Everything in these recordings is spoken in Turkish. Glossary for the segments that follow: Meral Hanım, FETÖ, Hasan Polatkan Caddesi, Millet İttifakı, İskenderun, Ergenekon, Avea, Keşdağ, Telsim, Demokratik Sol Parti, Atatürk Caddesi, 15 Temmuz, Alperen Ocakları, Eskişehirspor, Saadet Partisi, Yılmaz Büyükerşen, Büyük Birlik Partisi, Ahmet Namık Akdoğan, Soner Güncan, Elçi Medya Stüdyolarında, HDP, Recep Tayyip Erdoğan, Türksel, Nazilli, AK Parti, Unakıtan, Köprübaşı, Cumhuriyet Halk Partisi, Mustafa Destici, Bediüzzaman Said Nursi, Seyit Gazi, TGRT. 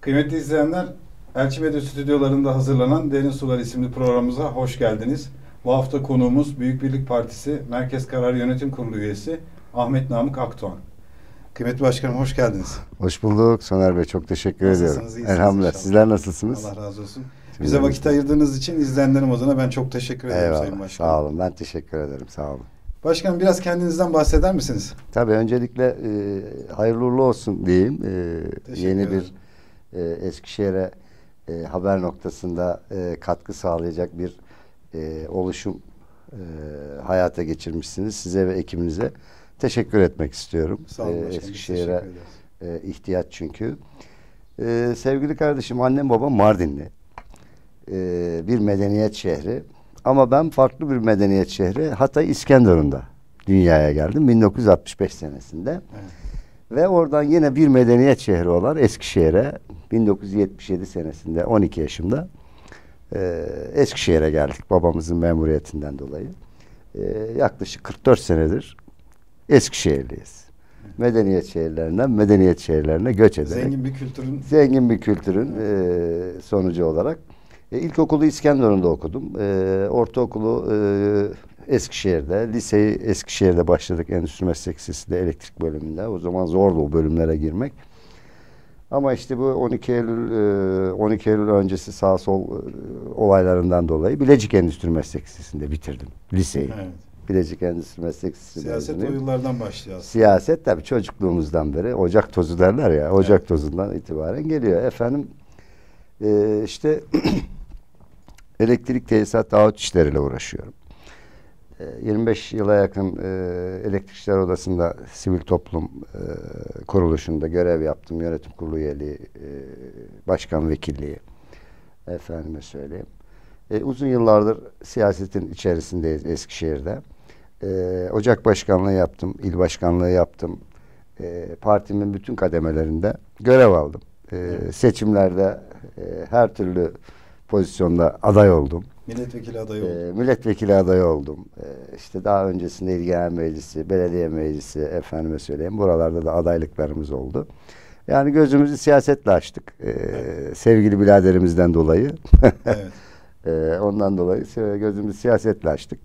Kıymetli izleyenler, Elçi Medya Stüdyolarında hazırlanan Derin Sular isimli programımıza hoş geldiniz. Bu hafta konuğumuz Büyük Birlik Partisi Merkez Karar Yönetim Kurulu üyesi Ahmet Namık Akdoğan. Kıymetli Başkanım, hoş geldiniz. Hoş bulduk Soner Bey, çok teşekkür ediyorum. Elhamdülillah. Sizler nasılsınız? Allah razı olsun. Bize vakit ayırdığınız için izleyenlerim adına ben çok teşekkür ederim. Eyvallah, Sayın Başkanım. Sağ olun, ben teşekkür ederim, sağ olun. Başkanım, biraz kendinizden bahseder misiniz? Tabii, öncelikle hayırlı uğurlu olsun diyeyim. Yeni bir Eskişehir'e haber noktasında katkı sağlayacak bir oluşum hayata geçirmişsiniz. Size ve ekibinize teşekkür etmek istiyorum. Sağ olun başkanım, Eskişehir'e ihtiyaç çünkü. Sevgili kardeşim, annem babam Mardinli. Bir medeniyet şehri. Ama ben farklı bir medeniyet şehri Hatay İskenderun'da dünyaya geldim 1965 senesinde. Evet. Ve oradan yine bir medeniyet şehri olan Eskişehir'e 1977 senesinde 12 yaşımda Eskişehir'e geldik babamızın memuriyetinden dolayı. Yaklaşık 44 senedir Eskişehirliyiz. Evet. Medeniyet şehirlerinden medeniyet şehirlerine göç ederek. Zengin bir kültürün sonucu olarak. İlkokulu İskenderun'da okudum. Ortaokulu Eskişehir'de, liseyi Eskişehir'de başladık. Endüstri Meslek Lisesi'de elektrik bölümünde. O zaman zordu o bölümlere girmek. Ama işte bu 12 Eylül öncesi sağ sol olaylarından dolayı Bilecik Endüstri Meslek Lisesi'nde bitirdim liseyi. Evet. Bilecik Endüstri Meslek Lisesi'nde. Siyaset o yıllardan başlıyor aslında. Siyaset tabii çocukluğumuzdan beri. Ocak tozu derler ya. Ocak tozundan itibaren geliyor. Efendim, işte elektrik tesisat dağıt işleriyle uğraşıyorum. 25 yıla yakın Elektrikçiler Odası'nda sivil toplum kuruluşunda görev yaptım. Yönetim kurulu üyeliği, başkan vekilliği, efendime söyleyeyim. Uzun yıllardır siyasetin içerisindeyiz Eskişehir'de. Ocak başkanlığı yaptım, il başkanlığı yaptım. Partimin bütün kademelerinde görev aldım. Seçimlerde her türlü pozisyonda aday oldum. Milletvekili adayı oldum. İşte daha öncesinde İl Genel Meclisi, Belediye Meclisi, efendime söyleyeyim, buralarda da adaylıklarımız oldu. Yani gözümüzü siyasetle açtık. Sevgili biraderimizden dolayı. Evet. Ondan dolayı gözümüzü siyasetle açtık.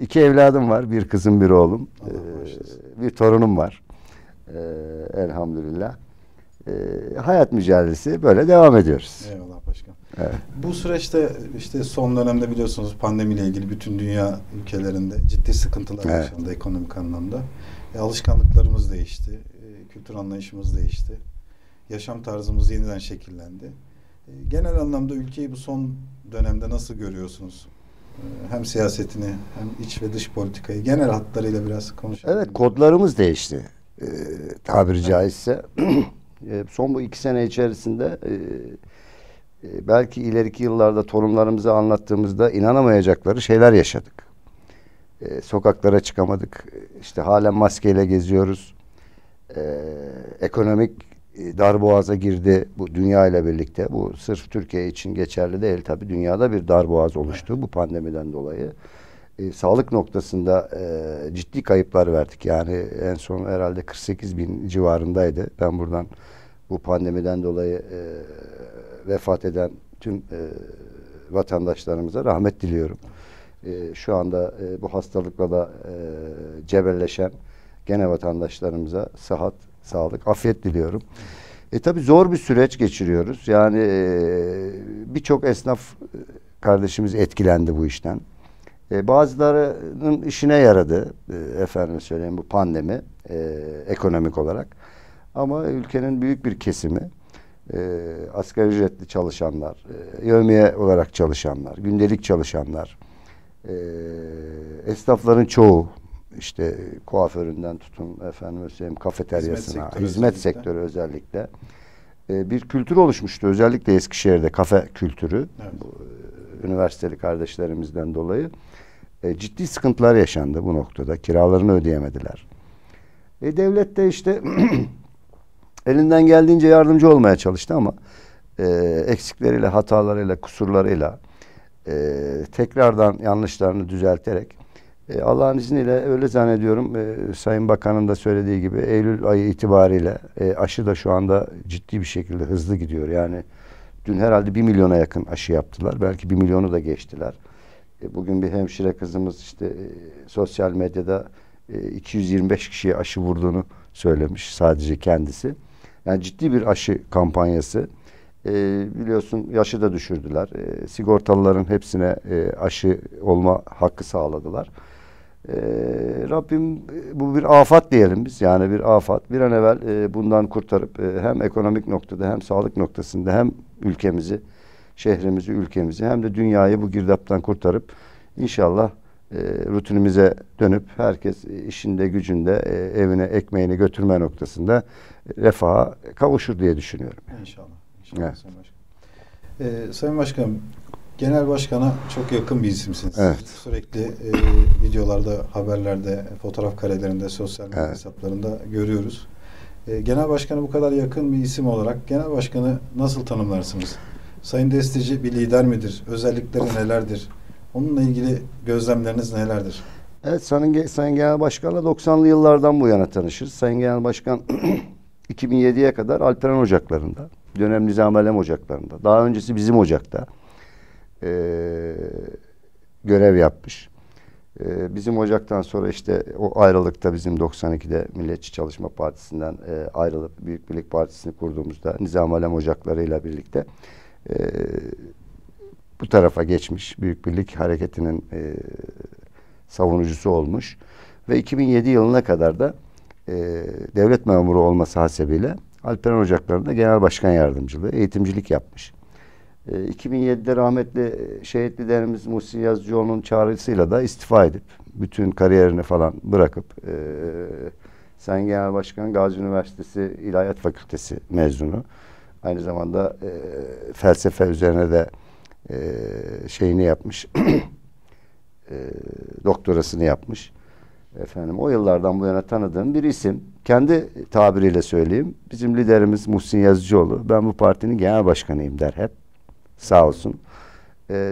İki evladım var. Bir kızım, bir oğlum. Bir torunum var. Elhamdülillah. Hayat mücadelesi böyle devam ediyoruz. Eyvallah başkan. Evet. Bu süreçte işte son dönemde biliyorsunuz pandemiyle ilgili bütün dünya ülkelerinde ciddi sıkıntılar yaşandı ekonomik anlamda. Alışkanlıklarımız değişti. Kültür anlayışımız değişti. Yaşam tarzımız yeniden şekillendi. Genel anlamda ülkeyi bu son dönemde nasıl görüyorsunuz? Hem siyasetini hem iç ve dış politikayı genel hatlarıyla biraz konuşalım. Evet, kodlarımız değişti. Tabiri caizse. Son bu 2 sene içerisinde belki ileriki yıllarda torunlarımıza anlattığımızda inanamayacakları şeyler yaşadık. Sokaklara çıkamadık. İşte halen maskeyle geziyoruz. Ekonomik darboğaza girdi bu dünya ile birlikte. Bu sırf Türkiye için geçerli değil tabii. Dünyada bir darboğaz oluştu bu pandemiden dolayı. Sağlık noktasında ciddi kayıplar verdik. Yani en son herhalde 48.000 civarındaydı. Ben buradan bu pandemiden dolayı vefat eden tüm vatandaşlarımıza rahmet diliyorum. Şu anda bu hastalıkla da cebelleşen gene vatandaşlarımıza sıhhat, sağlık, afiyet diliyorum. Tabii zor bir süreç geçiriyoruz. Yani birçok esnaf kardeşimiz etkilendi bu işten. Bazılarının işine yaradı, efendim söyleyeyim, bu pandemi ekonomik olarak. Ama ülkenin büyük bir kesimi asgari ücretli çalışanlar, yevmiye olarak çalışanlar, gündelik çalışanlar, esnafların çoğu, işte kuaföründen tutun, efendim söyleyeyim, kafeteryasına, hizmet sektörü özellikle bir kültür oluşmuştu. Özellikle Eskişehir'de kafe kültürü. Evet. Üniversiteli kardeşlerimizden dolayı ciddi sıkıntılar yaşandı bu noktada. Kiralarını ödeyemediler. Devlet de işte elinden geldiğince yardımcı olmaya çalıştı ama eksikleriyle, hatalarıyla, kusurlarıyla tekrardan yanlışlarını düzelterek Allah'ın izniyle öyle zannediyorum. Sayın Bakan'ın da söylediği gibi Eylül ayı itibariyle aşı da şu anda ciddi bir şekilde hızlı gidiyor. Yani dün herhalde 1 milyona yakın aşı yaptılar. Belki 1 milyonu da geçtiler. Bugün bir hemşire kızımız işte sosyal medyada 225 kişiye aşı vurduğunu söylemiş sadece kendisi. Yani ciddi bir aşı kampanyası. Biliyorsun yaşı da düşürdüler. Sigortalıların hepsine aşı olma hakkı sağladılar. Rabbim bu bir afat diyelim biz. Yani bir afat. Bir an evvel bundan kurtarıp hem ekonomik noktada hem sağlık noktasında hem ülkemizi, şehrimizi, ülkemizi hem de dünyayı bu girdaptan kurtarıp inşallah rutinimize dönüp herkes işinde, gücünde, evine, ekmeğini götürme noktasında refaha kavuşur diye düşünüyorum. İnşallah. Evet. Sayın Başkanım. Sayın Başkanım, Genel Başkan'a çok yakın bir isimsiniz. Evet. Sürekli videolarda, haberlerde, fotoğraf karelerinde, sosyal medya hesaplarında görüyoruz. Genel Başkan'a bu kadar yakın bir isim olarak Genel Başkan'ı nasıl tanımlarsınız? Sayın Destici bir lider midir? Özellikleri nelerdir? Onunla ilgili gözlemleriniz nelerdir? Evet, Sayın Genel Başkan'la 90'lı yıllardan bu yana tanışırız. Sayın Genel Başkan 2007'ye kadar Alperen Ocakları'nda, dönem Nizam-ı Ocakları'nda, daha öncesi bizim Ocak'ta görev yapmış. Bizim Ocak'tan sonra işte o ayrılıkta bizim 92'de Milliyetçi Çalışma Partisi'nden ayrılıp Büyük Birlik Partisi'ni kurduğumuzda Nizam-ı Ocakları'yla birlikte bu tarafa geçmiş. Büyük Birlik Hareketi'nin savunucusu olmuş. Ve 2007 yılına kadar da devlet memuru olması hasebiyle Alperen Ocakları'nda Genel Başkan Yardımcılığı, eğitimcilik yapmış. 2007'de rahmetli şehit liderimiz Muhsin Yazıcıoğlu'nun çağrısıyla da istifa edip, bütün kariyerini falan bırakıp, Sayın Genel Başkan Gazi Üniversitesi İlahiyat Fakültesi mezunu. Aynı zamanda felsefe üzerine de şeyini yapmış, doktorasını yapmış. Efendim, o yıllardan bu yana tanıdığım bir isim. Kendi tabiriyle söyleyeyim. Bizim liderimiz Muhsin Yazıcıoğlu. Ben bu partinin genel başkanıyım der hep. Sağ olsun.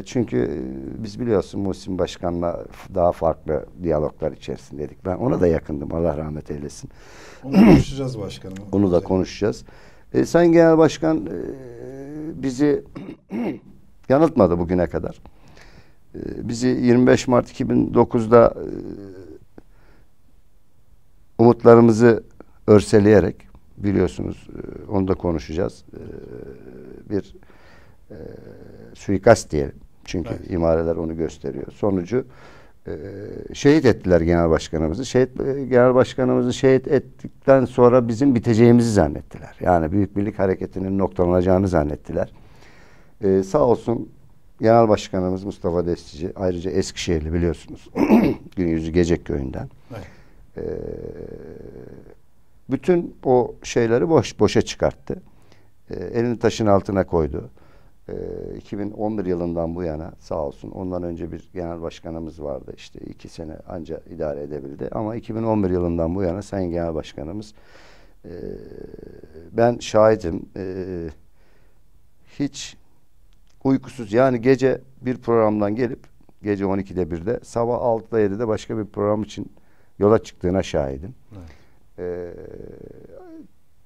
Çünkü biz biliyorsun Muhsin Başkan'la daha farklı diyaloglar içerisindeydik. Ben ona da yakındım. Allah rahmet eylesin. Onu konuşacağız başkanım. Onu da konuşacağız. Sayın Genel Başkan bizi yanıltmadı bugüne kadar. Bizi 25 Mart 2009'da umutlarımızı örseleyerek, biliyorsunuz onu da konuşacağız, bir suikast diyelim. Çünkü evet, imareler onu gösteriyor. Sonucu şehit ettiler Genel Başkanımızı. Genel Başkanımızı şehit ettikten sonra bizim biteceğimizi zannettiler. Yani Büyük Birlik Hareketi'nin noktalanacağını zannettiler. Sağ olsun Genel Başkanımız Mustafa Destici, ayrıca Eskişehirli biliyorsunuz. Günyüzü Gecekköy'ünden. Evet. Bütün o şeyleri boşa çıkarttı. Elini taşın altına koydu. 2011 yılından bu yana sağ olsun, ondan önce bir genel başkanımız vardı. İşte 2 sene anca idare edebildi. Ama 2011 yılından bu yana Sayın Genel Başkanımız, ben şahidim, hiç uykusuz, yani gece bir programdan gelip gece 12'de 1'de sabah 6'da 7'de başka bir program için yola çıktığına şahidim. Evet.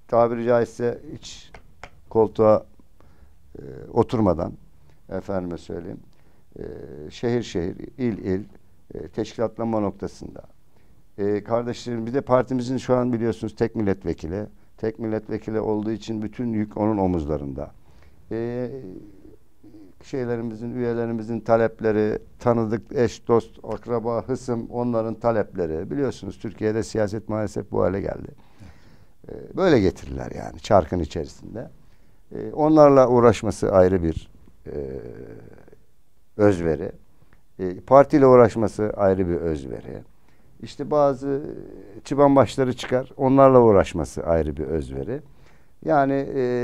Tabiri caizse hiç koltuğa oturmadan, efendime söyleyeyim, şehir şehir, il il teşkilatlanma noktasında. Kardeşlerim, bir de partimizin şu an biliyorsunuz tek milletvekili. Tek milletvekili olduğu için bütün yük onun omuzlarında. Şeylerimizin, üyelerimizin talepleri, tanıdık, eş, dost, akraba, hısım, onların talepleri. Biliyorsunuz Türkiye'de siyaset maalesef bu hale geldi. Böyle getirirler yani çarkın içerisinde. Onlarla uğraşması ayrı bir özveri. Partiyle uğraşması ayrı bir özveri. İşte bazı çıban başları çıkar, onlarla uğraşması ayrı bir özveri. Yani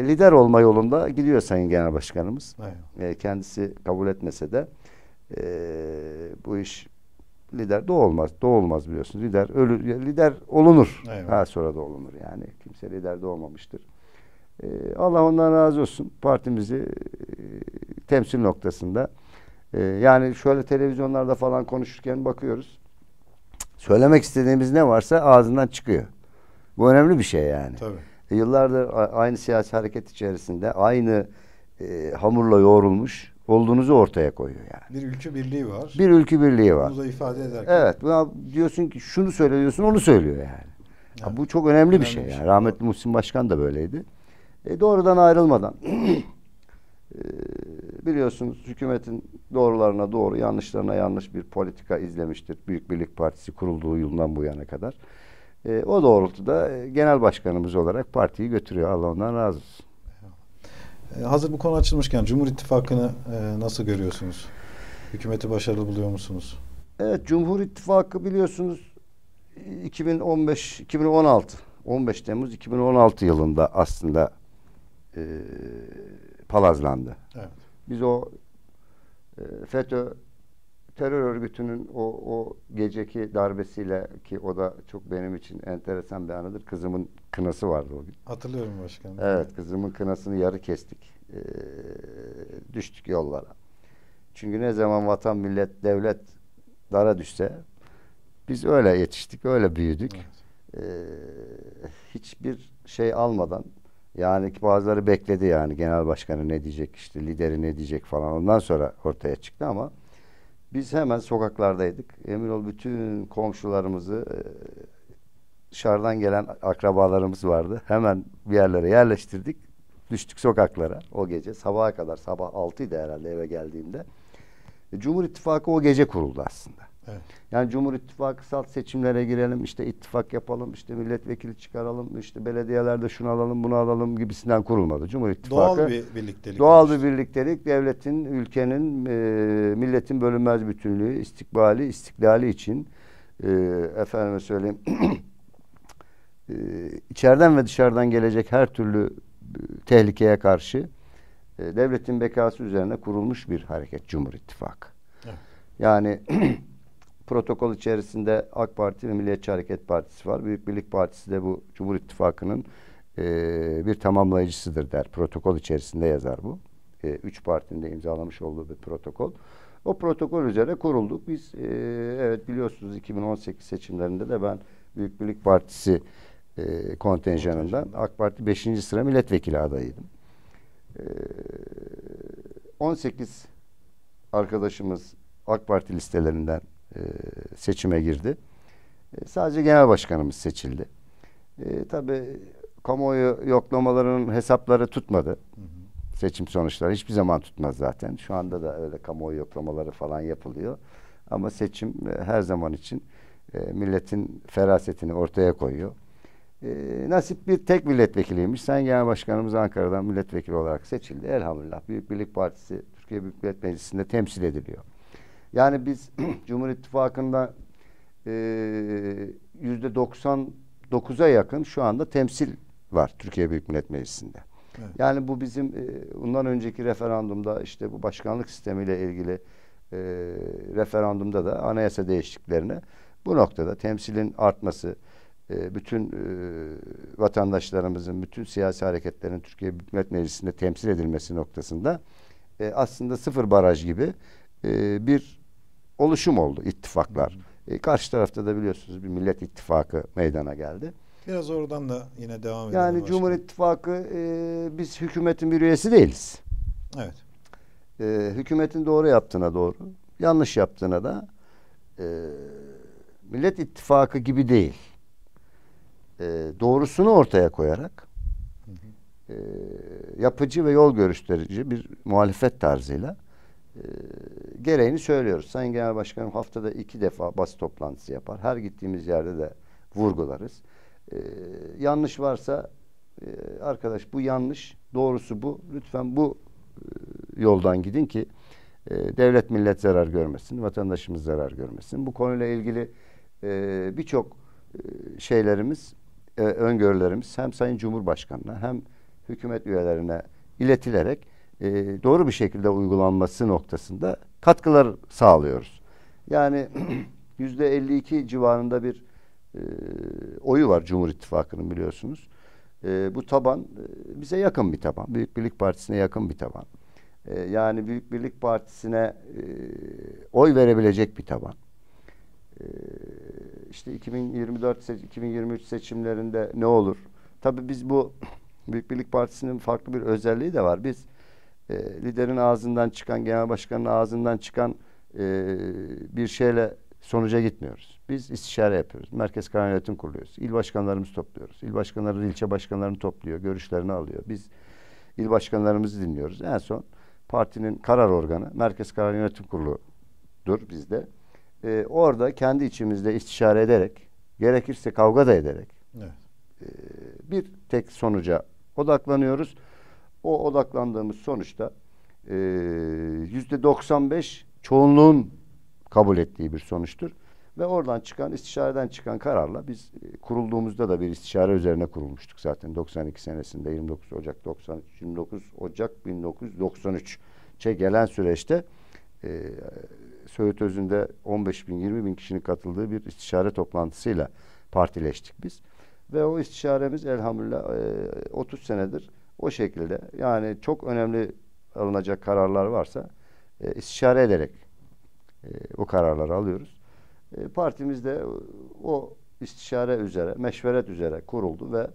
lider olma yolunda gidiyor Sayın Genel Başkanımız. Kendisi kabul etmese de bu iş lider doğulmaz biliyorsunuz. Lider olunur. Eyvallah. Daha sonra da olunur yani. Kimse lider de olmamıştır. Allah ondan razı olsun. Partimizi temsil noktasında. Yani şöyle televizyonlarda falan konuşurken bakıyoruz. Söylemek istediğimiz ne varsa ağzından çıkıyor. Bu önemli bir şey yani. Tabii. Yıllardır aynı siyasi hareket içerisinde aynı hamurla yoğrulmuş olduğunuzu ortaya koyuyor yani. Bir ülke birliği var. Bir ülke birliği var. Bunu da ifade ederken. Evet. Diyorsun ki şunu söylüyorsun, onu söylüyor yani. Evet. Ya bu çok önemli bir şey. Yani. Rahmetli Muhsin Başkan da böyleydi. Doğrudan ayrılmadan biliyorsunuz hükümetin doğrularına doğru, yanlışlarına yanlış bir politika izlemiştir. Büyük Birlik Partisi kurulduğu yıldan bu yana kadar. O doğrultuda genel başkanımız olarak partiyi götürüyor. Allah ondan razı olsun. Hazır bu konu açılmışken Cumhur İttifakı'nı nasıl görüyorsunuz? Hükümeti başarılı buluyor musunuz? Evet, Cumhur İttifakı biliyorsunuz 15 Temmuz 2016 yılında aslında palazlandı. Evet. Biz o FETÖ terör örgütünün o geceki darbesiyle, ki o da çok benim için enteresan bir anıdır. Kızımın kınası vardı o gün. Hatırlıyorum başkanım. Evet, kızımın kınasını yarı kestik. Düştük yollara. Çünkü ne zaman vatan, millet, devlet dara düşse biz öyle yetiştik, öyle büyüdük. Evet. Hiçbir şey almadan, yani bazıları bekledi yani genel başkanı ne diyecek, işte lideri ne diyecek falan, ondan sonra ortaya çıktı ama biz hemen sokaklardaydık. Emin ol bütün komşularımızı, dışarıdan gelen akrabalarımız vardı. Hemen bir yerlere yerleştirdik. Düştük sokaklara o gece. Sabaha kadar, sabah 6'ydı herhalde eve geldiğimde. Cumhur İttifakı o gece kuruldu aslında. Evet. Yani Cumhur İttifakı salt seçimlere girelim, işte ittifak yapalım, işte milletvekili çıkaralım, işte belediyelerde şunu alalım, bunu alalım gibisinden kurulmadı. Cumhur İttifakı doğal bir birliktelik. Doğal bir birliktelik, devletin, ülkenin, milletin bölünmez bütünlüğü, istikbali, istiklali için efendime söyleyeyim içeriden ve dışarıdan gelecek her türlü tehlikeye karşı devletin bekası üzerine kurulmuş bir hareket Cumhur İttifakı. Evet. Yani protokol içerisinde AK Parti ve Milliyetçi Hareket Partisi var. Büyük Birlik Partisi de bu Cumhur İttifakı'nın bir tamamlayıcısıdır der. Protokol içerisinde yazar bu. 3 partinin de imzalamış olduğu bir protokol. O protokol üzere kurulduk. Biz evet biliyorsunuz 2018 seçimlerinde de ben Büyük Birlik Partisi kontenjanından AK Parti 5. sıra milletvekili adayıydım. 18 arkadaşımız AK Parti listelerinden seçime girdi. Sadece genel başkanımız seçildi. Tabii kamuoyu yoklamalarının hesapları tutmadı. Hı hı. Seçim sonuçları hiçbir zaman tutmaz zaten. Şu anda da öyle kamuoyu yoklamaları falan yapılıyor. Ama seçim her zaman için milletin ferasetini ortaya koyuyor. Nasip bir tek milletvekiliymiş. Sen genel başkanımız Ankara'dan milletvekili olarak seçildi. Elhamdülillah Büyük Birlik Partisi Türkiye Büyük Millet Meclisi'nde temsil ediliyor. Yani biz Cumhur İttifakı'nda %99'a yakın şu anda temsil var Türkiye Büyük Millet Meclisi'nde. Evet. Yani bu bizim bundan önceki referandumda, işte bu başkanlık sistemiyle ilgili referandumda da anayasa değişikliklerine bu noktada temsilin artması, bütün vatandaşlarımızın, bütün siyasi hareketlerin Türkiye Büyük Millet Meclisi'nde temsil edilmesi noktasında aslında sıfır baraj gibi bir oluşum oldu ittifaklar. Karşı tarafta da biliyorsunuz bir Millet İttifakı meydana geldi. Biraz oradan da yine devam edelim. Yani Cumhur İttifakı biz hükümetin bir üyesi değiliz. Evet. Hükümetin doğru yaptığına doğru, yanlış yaptığına da Millet İttifakı gibi değil. Doğrusunu ortaya koyarak yapıcı ve yol gösterici bir muhalefet tarzıyla gereğini söylüyoruz. Sayın Genel Başkanım haftada 2 defa basın toplantısı yapar. Her gittiğimiz yerde de vurgularız. Yanlış varsa arkadaş bu yanlış, doğrusu bu. Lütfen bu yoldan gidin ki devlet millet zarar görmesin, vatandaşımız zarar görmesin. Bu konuyla ilgili birçok şeylerimiz, öngörülerimiz hem Sayın Cumhurbaşkanı'na hem hükümet üyelerine iletilerek doğru bir şekilde uygulanması noktasında katkılar sağlıyoruz. Yani %52 civarında bir oyu var Cumhur İttifakı'nın biliyorsunuz. Bu taban bize yakın bir taban. Büyük Birlik Partisi'ne yakın bir taban. Yani Büyük Birlik Partisi'ne oy verebilecek bir taban. işte 2023 seçimlerinde ne olur? Tabii biz bu Büyük Birlik Partisi'nin farklı bir özelliği de var. Biz liderin ağzından çıkan, genel başkanın ağzından çıkan bir şeyle sonuca gitmiyoruz. Biz istişare yapıyoruz. Merkez Karar Yönetim Kuruluyoruz. İl başkanlarımızı topluyoruz. İl başkanları, ilçe başkanlarını topluyor. Görüşlerini alıyor. Biz il başkanlarımızı dinliyoruz. En son partinin karar organı Merkez Karar Yönetim Kurulu'dur bizde. Orada kendi içimizde istişare ederek, gerekirse kavga da ederek, evet, bir tek sonuca odaklanıyoruz. O odaklandığımız sonuçta %95 çoğunluğun kabul ettiği bir sonuçtur. Ve oradan çıkan, istişareden çıkan kararla biz kurulduğumuzda da bir istişare üzerine kurulmuştuk zaten. 92 senesinde 29 Ocak 1993'e gelen süreçte Söğüt Özü'nde 15.000-20.000 kişinin katıldığı bir istişare toplantısıyla partileştik biz. Ve o istişaremiz elhamdülillah 30 senedir o şekilde, yani çok önemli alınacak kararlar varsa istişare ederek o kararları alıyoruz. Partimiz de o istişare üzere, meşveret üzere kuruldu ve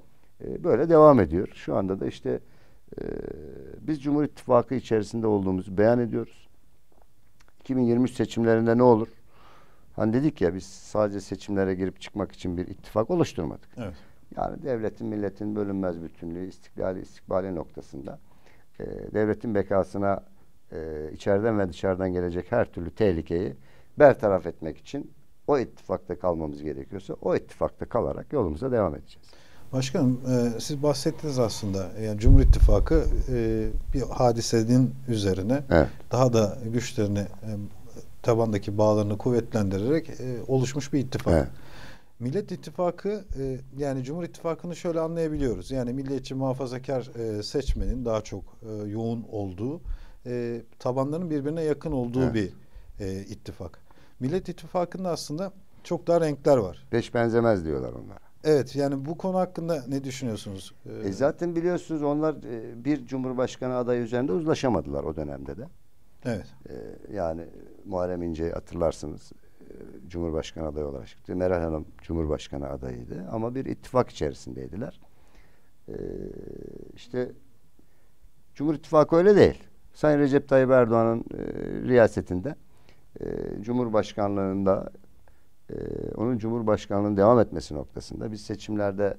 böyle devam ediyor. Şu anda da işte biz Cumhur İttifakı içerisinde olduğumuzu beyan ediyoruz. 2023 seçimlerinde ne olur? Hani dedik ya, biz sadece seçimlere girip çıkmak için bir ittifak oluşturmadık. Evet. Yani devletin, milletin bölünmez bütünlüğü, istiklali, istikbali noktasında devletin bekasına içeriden ve dışarıdan gelecek her türlü tehlikeyi bertaraf etmek için o ittifakta kalmamız gerekiyorsa o ittifakta kalarak yolumuza devam edeceğiz. Başkanım, siz bahsettiniz aslında, yani Cumhur İttifakı bir hadisenin üzerine, evet, daha da güçlerini, tabandaki bağlarını kuvvetlendirerek oluşmuş bir ittifak. Evet. Millet İttifakı, yani Cumhur İttifakı'nı şöyle anlayabiliyoruz. Yani milliyetçi muhafazakar seçmenin daha çok yoğun olduğu, tabanların birbirine yakın olduğu, evet, bir ittifak. Millet İttifakı'nda aslında çok daha renkler var. Beş benzemez diyorlar onlara. Evet, yani bu konu hakkında ne düşünüyorsunuz? Zaten biliyorsunuz onlar bir cumhurbaşkanı adayı üzerinde uzlaşamadılar o dönemde de. Evet. Yani Muharrem İnce'yi hatırlarsınız. Cumhurbaşkanı adayı olarak çıktı. Meral Hanım Cumhurbaşkanı adayıydı. Ama bir ittifak içerisindeydiler. İşte Cumhur İttifakı öyle değil. Sayın Recep Tayyip Erdoğan'ın riyasetinde Cumhurbaşkanlığında onun Cumhurbaşkanlığının devam etmesi noktasında biz seçimlerde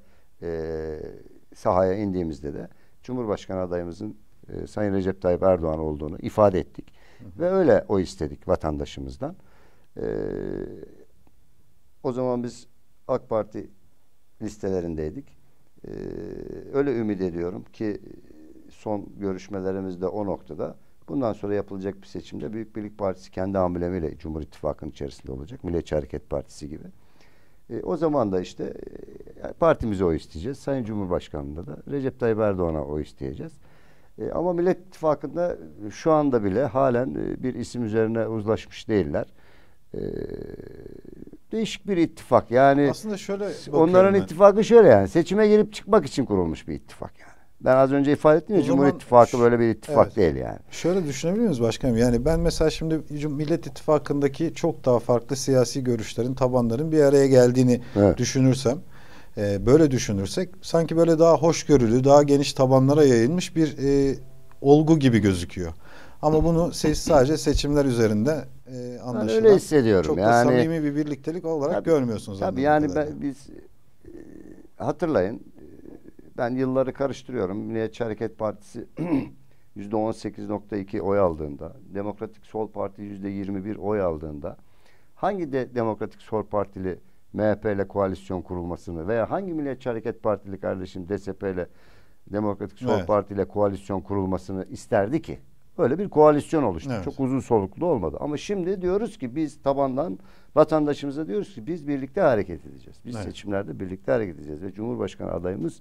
sahaya indiğimizde de Cumhurbaşkanı adayımızın Sayın Recep Tayyip Erdoğan olduğunu ifade ettik. Hı hı. Ve öyle o istedik vatandaşımızdan. O zaman biz AK Parti listelerindeydik. Öyle ümit ediyorum ki son görüşmelerimizde o noktada, bundan sonra yapılacak bir seçimde Büyük Birlik Partisi kendi amblemiyle Cumhur İttifakı'nın içerisinde olacak. Milliyetçi Hareket Partisi gibi. O zaman da işte partimize o isteyeceğiz. Sayın Cumhurbaşkanı'nda da Recep Tayyip Erdoğan'a o isteyeceğiz. Ama Millet İttifakı'nda şu anda bile halen bir isim üzerine uzlaşmış değiller. Değişik bir ittifak. Yani aslında şöyle, onların ittifakı şöyle, yani seçime girip çıkmak için kurulmuş bir ittifak yani. Ben az önce ifade ettim ya, Cumhur İttifakı böyle bir ittifak, evet, değil yani. Şöyle düşünebiliyor muyuz başkanım? Yani ben mesela şimdi Millet İttifakı'ndaki çok daha farklı siyasi görüşlerin, tabanların bir araya geldiğini, evet, düşünürsem, böyle düşünürsek sanki böyle daha hoşgörülü, daha geniş tabanlara yayılmış bir olgu gibi gözüküyor. Ama bunu sadece seçimler üzerinde anlaşılan, ben öyle hissediyorum. Çok da yani, samimi bir birliktelik olarak tabii, görmüyorsunuz. Tabii yani biz hatırlayın, ben yılları karıştırıyorum. Milliyetçi Hareket Partisi %18.2 oy aldığında, Demokratik Sol Parti %21 oy aldığında, hangi Demokratik Sol Partili MHP ile koalisyon kurulmasını veya hangi Milliyetçi Hareket Partili kardeşim DSP ile Demokratik Sol, evet, Parti ile koalisyon kurulmasını isterdi ki? Böyle bir koalisyon oluştu. Evet. Çok uzun soluklu olmadı. Ama şimdi diyoruz ki biz tabandan vatandaşımıza diyoruz ki biz birlikte hareket edeceğiz. Biz, evet, seçimlerde birlikte hareket edeceğiz. Ve Cumhurbaşkanı adayımız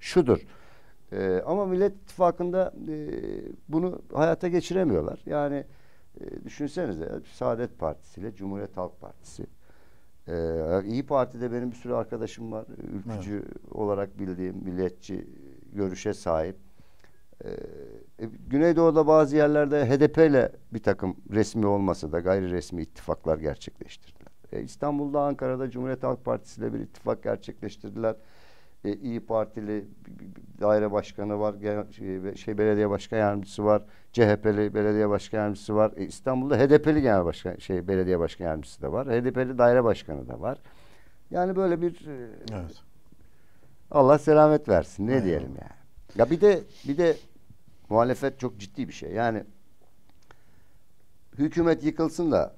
şudur. Ama Millet İttifakı'nda bunu hayata geçiremiyorlar. Yani düşünsenize, Saadet Partisi ile Cumhuriyet Halk Partisi. İyi Parti'de benim bir sürü arkadaşım var. Ülkücü, evet, olarak bildiğim, milliyetçi görüşe sahip. Güneydoğu'da bazı yerlerde HDP ile bir takım resmi olmasa da gayri resmi ittifaklar gerçekleştirdiler. İstanbul'da, Ankara'da Cumhuriyet Halk Partisi ile bir ittifak gerçekleştirdiler. İyi Partili daire başkanı var, belediye başkan yardımcısı var, CHP'li belediye başkan yardımcısı var. İstanbul'da HDP'li genel başkan, belediye başkan yardımcısı da var, HDP'li daire başkanı da var. Yani böyle bir evet. Allah selamet versin. Ne diyelim yani. Ya bir de muhalefet çok ciddi bir şey. Yani hükümet yıkılsın da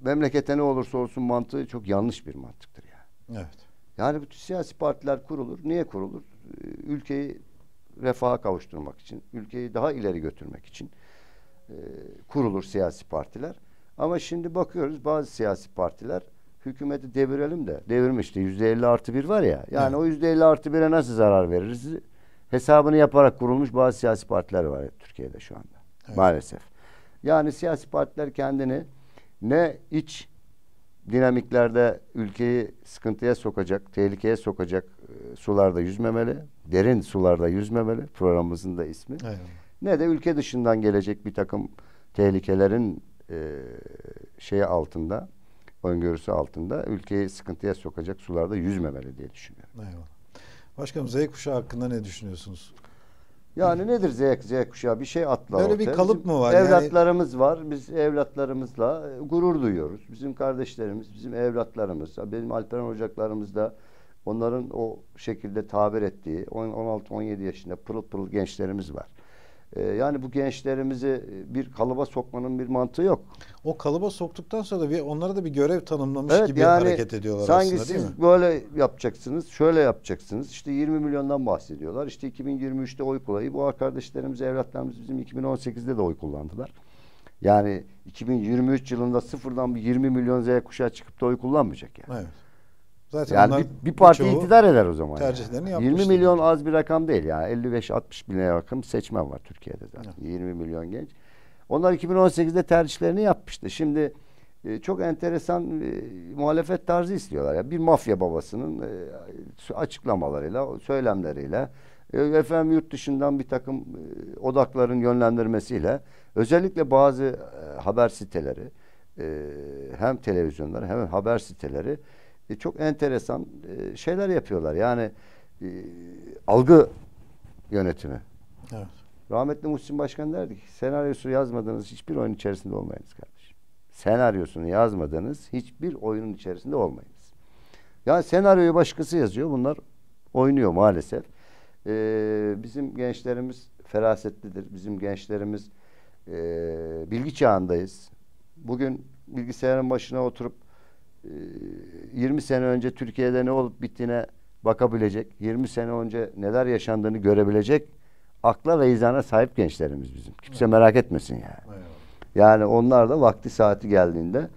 memlekete ne olursa olsun mantığı çok yanlış bir mantıktır yani. Evet. Yani bütün siyasi partiler kurulur. Niye kurulur? Ülkeyi refaha kavuşturmak için, ülkeyi daha ileri götürmek için kurulur siyasi partiler. Ama şimdi bakıyoruz bazı siyasi partiler hükümeti devirelim de, devirmişti. %50+1 var ya. Yani o %50+1'e nasıl zarar veririz? Hesabını yaparak kurulmuş bazı siyasi partiler var Türkiye'de şu anda. Evet. Maalesef. Yani siyasi partiler kendini ne iç dinamiklerde ülkeyi sıkıntıya sokacak, tehlikeye sokacak sularda yüzmemeli, derin sularda yüzmemeli, programımızın da ismi. Evet. Ne de ülke dışından gelecek bir takım tehlikelerin şeyi altında, öngörüsü altında ülkeyi sıkıntıya sokacak sularda yüzmemeli diye düşünüyorum. Eyvallah. Başkanım, Z kuşağı hakkında ne düşünüyorsunuz? Yani nedir Z kuşağı? Bir şey atlar. Böyle bir kalıp mı var? Evlatlarımız yani... var. Biz evlatlarımızla gurur duyuyoruz. Bizim kardeşlerimiz, bizim evlatlarımız. Benim Alperen Ocaklarımız da onların o şekilde tabir ettiği 16-17 yaşında pırıl pırıl gençlerimiz var. Yani bu gençlerimizi bir kalıba sokmanın bir mantığı yok. O kalıba soktuktan sonra da onlara da bir görev tanımlamış gibi yani hareket ediyorlar sanki aslında, değil mi? Siz böyle yapacaksınız, şöyle yapacaksınız. İşte 20 milyondan bahsediyorlar. İşte 2023'te oy kullanıyor. Bu kardeşlerimiz, evlatlarımız bizim 2018'de de oy kullandılar. Yani 2023 yılında sıfırdan bir 20 milyon Z kuşağı çıkıp da oy kullanmayacak yani. Evet. Zaten yani bir parti iktidar eder o zaman. Tercihlerini yani. 20 milyon az bir rakam değil yani. 55-60 bin rakam seçmen var Türkiye'de zaten. Evet. 20 milyon genç. Onlar 2018'de tercihlerini yapmıştı. Şimdi çok enteresan muhalefet tarzı istiyorlar. Yani bir mafya babasının açıklamalarıyla, söylemleriyle, efendim yurt dışından bir takım odakların yönlendirmesiyle, özellikle bazı haber siteleri, hem televizyonlar hem haber siteleri çok enteresan şeyler yapıyorlar. Yani algı yönetimi. Evet. Rahmetli Muhsin Başkan derdi ki, senaryosu yazmadığınız hiçbir oyun içerisinde olmayınız kardeşim. Senaryosunu yazmadığınız hiçbir oyunun içerisinde olmayınız. Yani senaryoyu başkası yazıyor. Bunlar oynuyor maalesef. Bizim gençlerimiz ferasetlidir. Bizim gençlerimiz bilgi çağındayız. Bugün bilgisayarın başına oturup 20 sene önce Türkiye'de ne olup bittiğine bakabilecek, 20 sene önce neler yaşandığını görebilecek akla ve izana sahip gençlerimiz bizim. Kimse evet. merak etmesin yani. Evet. Yani onlar da vakti saati geldiğinde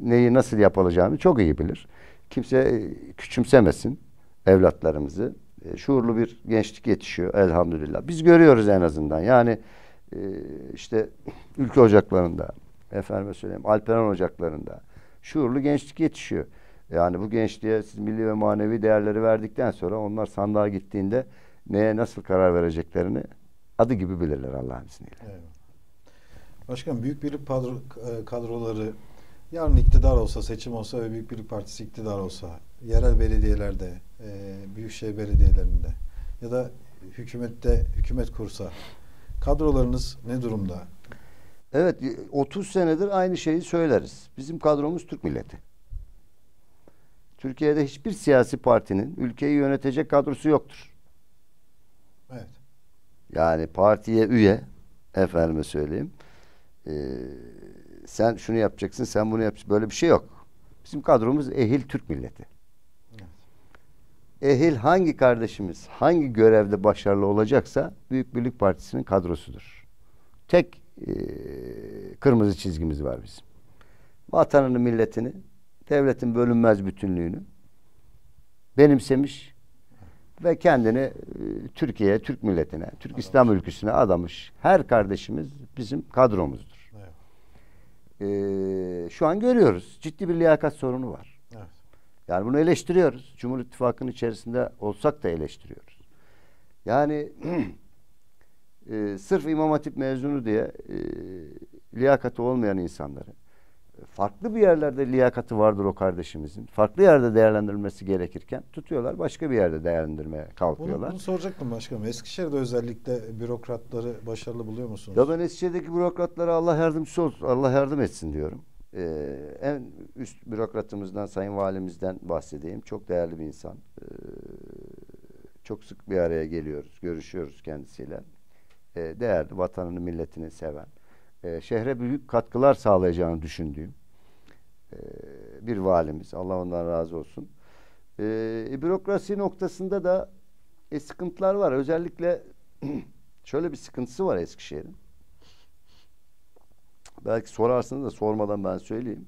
neyi nasıl yapılacağını çok iyi bilir. Kimse küçümsemesin evlatlarımızı. Şuurlu bir gençlik yetişiyor elhamdülillah. Biz görüyoruz en azından. Yani işte ülke ocaklarında, efendime söyleyeyim, Alperen Ocakları'nda şuurlu gençlik yetişiyor. Yani bu gençliğe siz milli ve manevi değerleri verdikten sonra onlar sandığa gittiğinde neye nasıl karar vereceklerini adı gibi bilirler Allah'ın izniyle. Evet. Başkanım, Büyük Birlik kadroları yarın iktidar olsa, seçim olsa ve Büyük Birlik Partisi iktidar olsa yerel belediyelerde, büyükşehir belediyelerinde ya da hükümette hükümet kursa kadrolarınız ne durumda? Evet, 30 senedir aynı şeyi söyleriz. Bizim kadromuz Türk milleti. Türkiye'de hiçbir siyasi partinin ülkeyi yönetecek kadrosu yoktur. Evet. Yani partiye üye, efendime söyleyeyim, sen şunu yapacaksın, sen bunu yapacaksın. Böyle bir şey yok. Bizim kadromuz ehil Türk milleti. Evet. Ehil hangi kardeşimiz, hangi görevde başarılı olacaksa Büyük Birlik Partisi'nin kadrosudur. Tek kırmızı çizgimiz var bizim. Vatanını, milletini, devletin bölünmez bütünlüğünü benimsemiş ve kendini Türkiye'ye, Türk milletine, Türk adamış. İslam ülküsüne adamış her kardeşimiz bizim kadromuzdur. Evet. Şu an görüyoruz. Ciddi bir liyakat sorunu var. Evet. Yani bunu eleştiriyoruz. Cumhur İttifakı'nın içerisinde olsak da eleştiriyoruz. Yani sırf İmam Hatip mezunu diye liyakati olmayan insanları farklı bir yerlerde liyakati vardır o kardeşimizin. Farklı yerde değerlendirilmesi gerekirken tutuyorlar, başka bir yerde değerlendirmeye kalkıyorlar. Bunu soracaktım başkanım. Eskişehir'de özellikle bürokratları başarılı buluyor musunuz? Ya ben Eskişehir'deki bürokratlara Allah yardımcısı olsun, Allah yardım etsin diyorum. En üst bürokratımızdan, Sayın Valimizden bahsedeyim. Çok değerli bir insan. Çok sık bir araya geliyoruz, görüşüyoruz kendisiyle. Değerli, vatanını, milletini seven, şehre büyük katkılar sağlayacağını düşündüğüm bir valimiz. Allah ondan razı olsun. Bürokrasi noktasında da sıkıntılar var. Özellikle şöyle bir sıkıntısı var Eskişehir'in. Belki sorarsınız da sormadan ben söyleyeyim.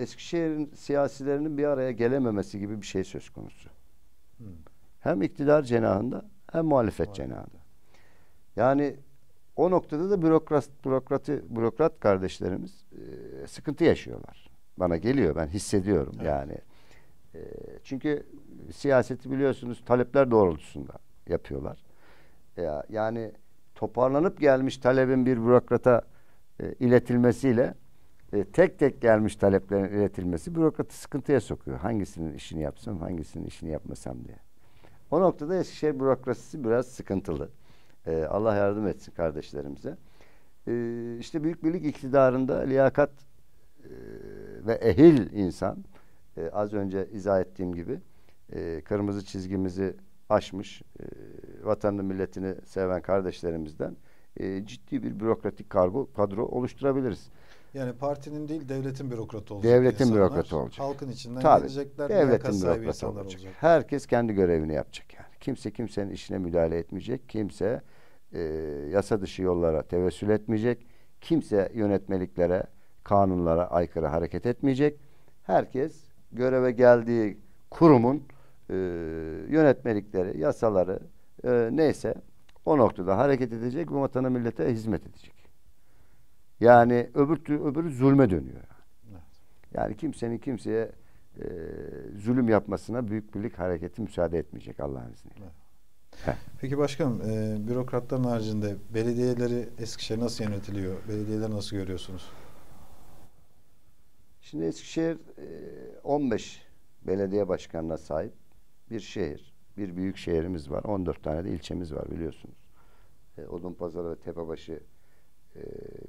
Eskişehir'in siyasilerinin bir araya gelememesi gibi bir şey söz konusu. Hem iktidar cenahında hem muhalefet cenahında. Yani o noktada da bürokrat kardeşlerimiz sıkıntı yaşıyorlar. Bana geliyor, ben hissediyorum yani. Çünkü siyaseti biliyorsunuz talepler doğrultusunda yapıyorlar. Yani toparlanıp gelmiş talebin bir bürokrata iletilmesiyle tek tek gelmiş taleplerin iletilmesi bürokratı sıkıntıya sokuyor. Hangisinin işini yapsam, hangisinin işini yapmasam diye. O noktada Eskişehir bürokrasisi biraz sıkıntılı. Allah yardım etsin kardeşlerimize. İşte Büyük Birlik iktidarında liyakat ve ehil insan az önce izah ettiğim gibi kırmızı çizgimizi aşmış vatanını milletini seven kardeşlerimizden ciddi bir bürokratik kadro oluşturabiliriz. Yani partinin değil devletin bürokratı olacak. Devletin insanlar, bürokratı olacak. Halkın içinden tabii, gelecekler. Devletin bürokratı olacak. Herkes kendi görevini yapacak yani. Kimse kimsenin işine müdahale etmeyecek. Kimse yasa dışı yollara tevessül etmeyecek. Kimse yönetmeliklere, kanunlara aykırı hareket etmeyecek. Herkes göreve geldiği kurumun yönetmelikleri, yasaları neyse o noktada hareket edecek ve vatana millete hizmet edecek. Yani öbürü zulme dönüyor. Evet. Yani kimsenin kimseye zulüm yapmasına Büyük Birlik Hareketi müsaade etmeyecek Allah'ın izniyle. Evet. Peki başkanım, bürokratların haricinde belediyeleri Eskişehir nasıl yönetiliyor? Belediyeleri nasıl görüyorsunuz? Şimdi Eskişehir 15 belediye başkanına sahip bir şehir. Bir büyük şehrimiz var. 14 tane de ilçemiz var biliyorsunuz. Odun Pazarı ve Tepebaşı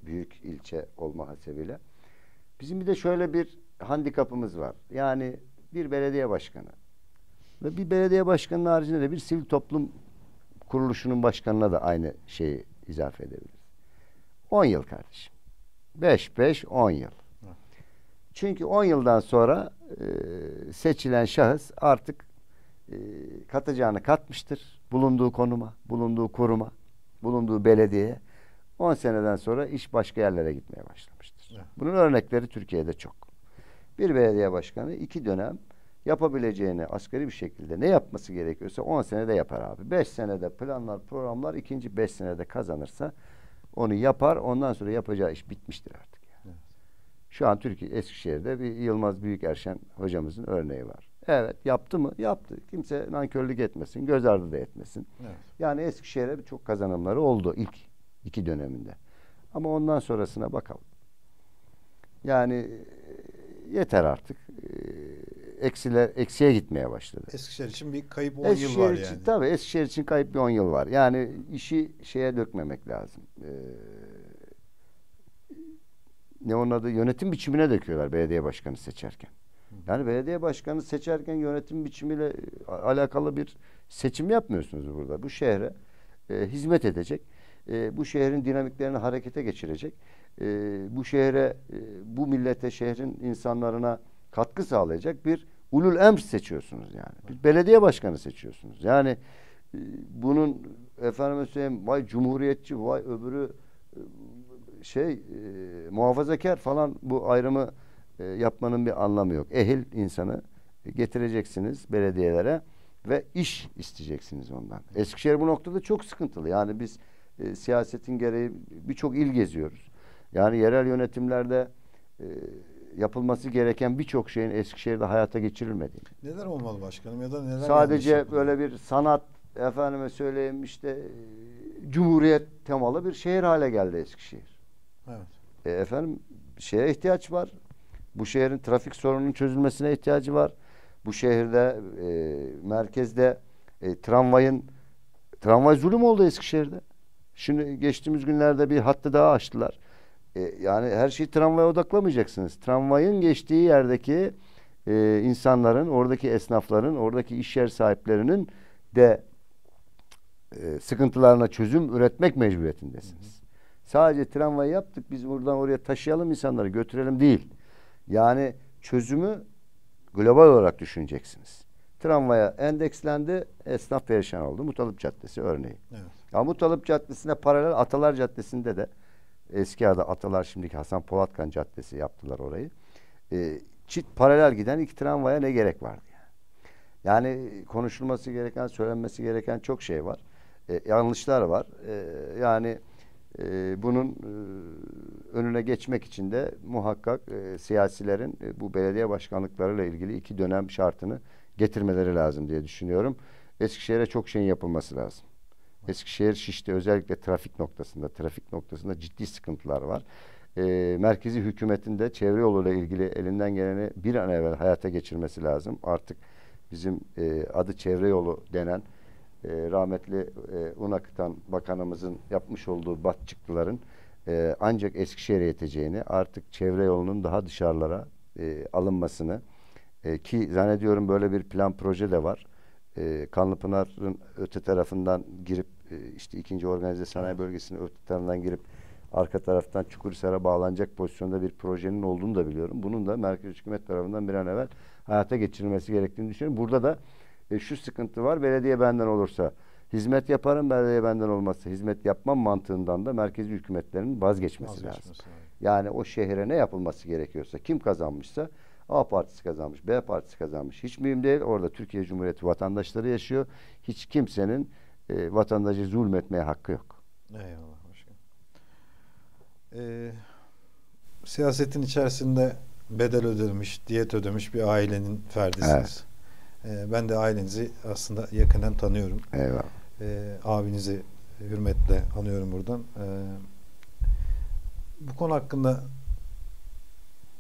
büyük ilçe olma hasebiyle. Bizim bir de şöyle bir handikapımız var. Yani bir belediye başkanı ve bir belediye başkanının haricinde de bir sivil toplum kuruluşunun başkanına da aynı şeyi izafe edebiliriz. 10 yıl kardeşim. 5-5-10 yıl. Çünkü 10 yıldan sonra seçilen şahıs artık katacağını katmıştır. Bulunduğu konuma, bulunduğu kuruma, bulunduğu belediyeye. 10 seneden sonra iş başka yerlere gitmeye başlamıştır. Evet. Bunun örnekleri Türkiye'de çok. Bir belediye başkanı 2 dönem yapabileceğini asgari bir şekilde ne yapması gerekiyorsa 10 senede yapar abi. 5 senede planlar, programlar, ikinci 5 senede kazanırsa onu yapar. Ondan sonra yapacağı iş bitmiştir artık. Yani. Evet. Şu an Türkiye Eskişehir'de bir Yılmaz Büyükerşen hocamızın örneği var. Evet, yaptı mı? Yaptı. Kimse nankörlük etmesin, göz ardı da etmesin. Evet. Yani Eskişehir'e çok kazanımları oldu ilk 2 döneminde. Ama ondan sonrasına bakalım. Yani yeter artık. Eksiye gitmeye başladı. Eskişehir için bir kayıp 10 yıl var yani. Tabii Eskişehir için kayıp bir 10 yıl var. Yani işi şeye dökmemek lazım. Ne onun adı? Yönetim biçimine döküyorlar belediye başkanı seçerken. Yani belediye başkanı seçerken yönetim biçimiyle alakalı bir seçim yapmıyorsunuz burada. Bu şehre hizmet edecek. Bu şehrin dinamiklerini harekete geçirecek. Bu şehre, bu millete, şehrin insanlarına katkı sağlayacak bir ulul emr seçiyorsunuz yani. Bir belediye başkanı seçiyorsunuz. Yani bunun efendime söyleyeyim vay cumhuriyetçi, vay öbürü muhafazakar falan bu ayrımı yapmanın bir anlamı yok. Ehil insanı getireceksiniz belediyelere ve iş isteyeceksiniz ondan. Eskişehir bu noktada çok sıkıntılı. Yani biz siyasetin gereği birçok il geziyoruz. Yani yerel yönetimlerde yapılması gereken birçok şeyin Eskişehir'de hayata geçirilmediğini. Neler olmalı başkanım ya da neler? Sadece böyle bir sanat, efendime söyleyeyim işte Cumhuriyet temalı bir şehir hale geldi Eskişehir. Evet. Efendim şeye ihtiyaç var. Bu şehrin trafik sorununun çözülmesine ihtiyacı var. Bu şehirde merkezde tramvay zulüm oldu Eskişehir'de. Şimdi geçtiğimiz günlerde bir hattı daha açtılar. Yani her şeyi tramvaya odaklamayacaksınız. Tramvayın geçtiği yerdeki insanların, oradaki esnafların, oradaki iş yer sahiplerinin de sıkıntılarına çözüm üretmek mecburiyetindesiniz. Sadece tramvayı yaptık, biz buradan oraya taşıyalım insanları, götürelim değil. Yani çözümü global olarak düşüneceksiniz. Tramvaya endekslendi, esnaf perişan oldu. Mutalıp Caddesi örneği. Evet. Ya Mutalıp Caddesi'ne paralel Atalar Caddesi'nde de, eski adı Atalar, şimdiki Hasan Polatkan Caddesi yaptılar orayı. Çift paralel giden iki tramvaya ne gerek vardı yani? Yani konuşulması gereken, söylenmesi gereken çok şey var. Yanlışlar var. Yani bunun önüne geçmek için de muhakkak siyasilerin bu belediye başkanlıklarıyla ilgili iki dönem şartını getirmeleri lazım diye düşünüyorum. Eskişehir'e çok şeyin yapılması lazım. Eskişehir şişti, özellikle trafik noktasında ciddi sıkıntılar var. Merkezi hükümetin de çevre yoluyla ilgili elinden geleni bir an evvel hayata geçirmesi lazım. Artık bizim adı çevre yolu denen rahmetli Unakıtan bakanımızın yapmış olduğu batçıklıların ancak Eskişehir'e yeteceğini, artık çevre yolunun daha dışarılara alınmasını, ki zannediyorum böyle bir plan proje de var. Kanlıpınar'ın öte tarafından girip işte 2. Organize Sanayi Bölgesi'nin öte tarafından girip arka taraftan Çukurhisar'a bağlanacak pozisyonda bir projenin olduğunu da biliyorum. Bunun da merkez hükümet tarafından bir an evvel hayata geçirilmesi gerektiğini düşünüyorum. Burada da şu sıkıntı var. Belediye benden olursa hizmet yaparım, belediye benden olmazsa hizmet yapmam mantığından da merkezi hükümetlerin vazgeçmesi lazım. Yani o şehre ne yapılması gerekiyorsa, kim kazanmışsa, A partisi kazanmış, B partisi kazanmış, hiç mühim değil. Orada Türkiye Cumhuriyeti vatandaşları yaşıyor. Hiç kimsenin vatandaşı zulmetmeye hakkı yok. Eyvallah. Siyasetin içerisinde bedel ödemiş, diyet ödemiş bir ailenin ferdisiniz. Evet. Ben de ailenizi aslında yakından tanıyorum. Eyvallah. Abinizi hürmetle anıyorum buradan. Bu konu hakkında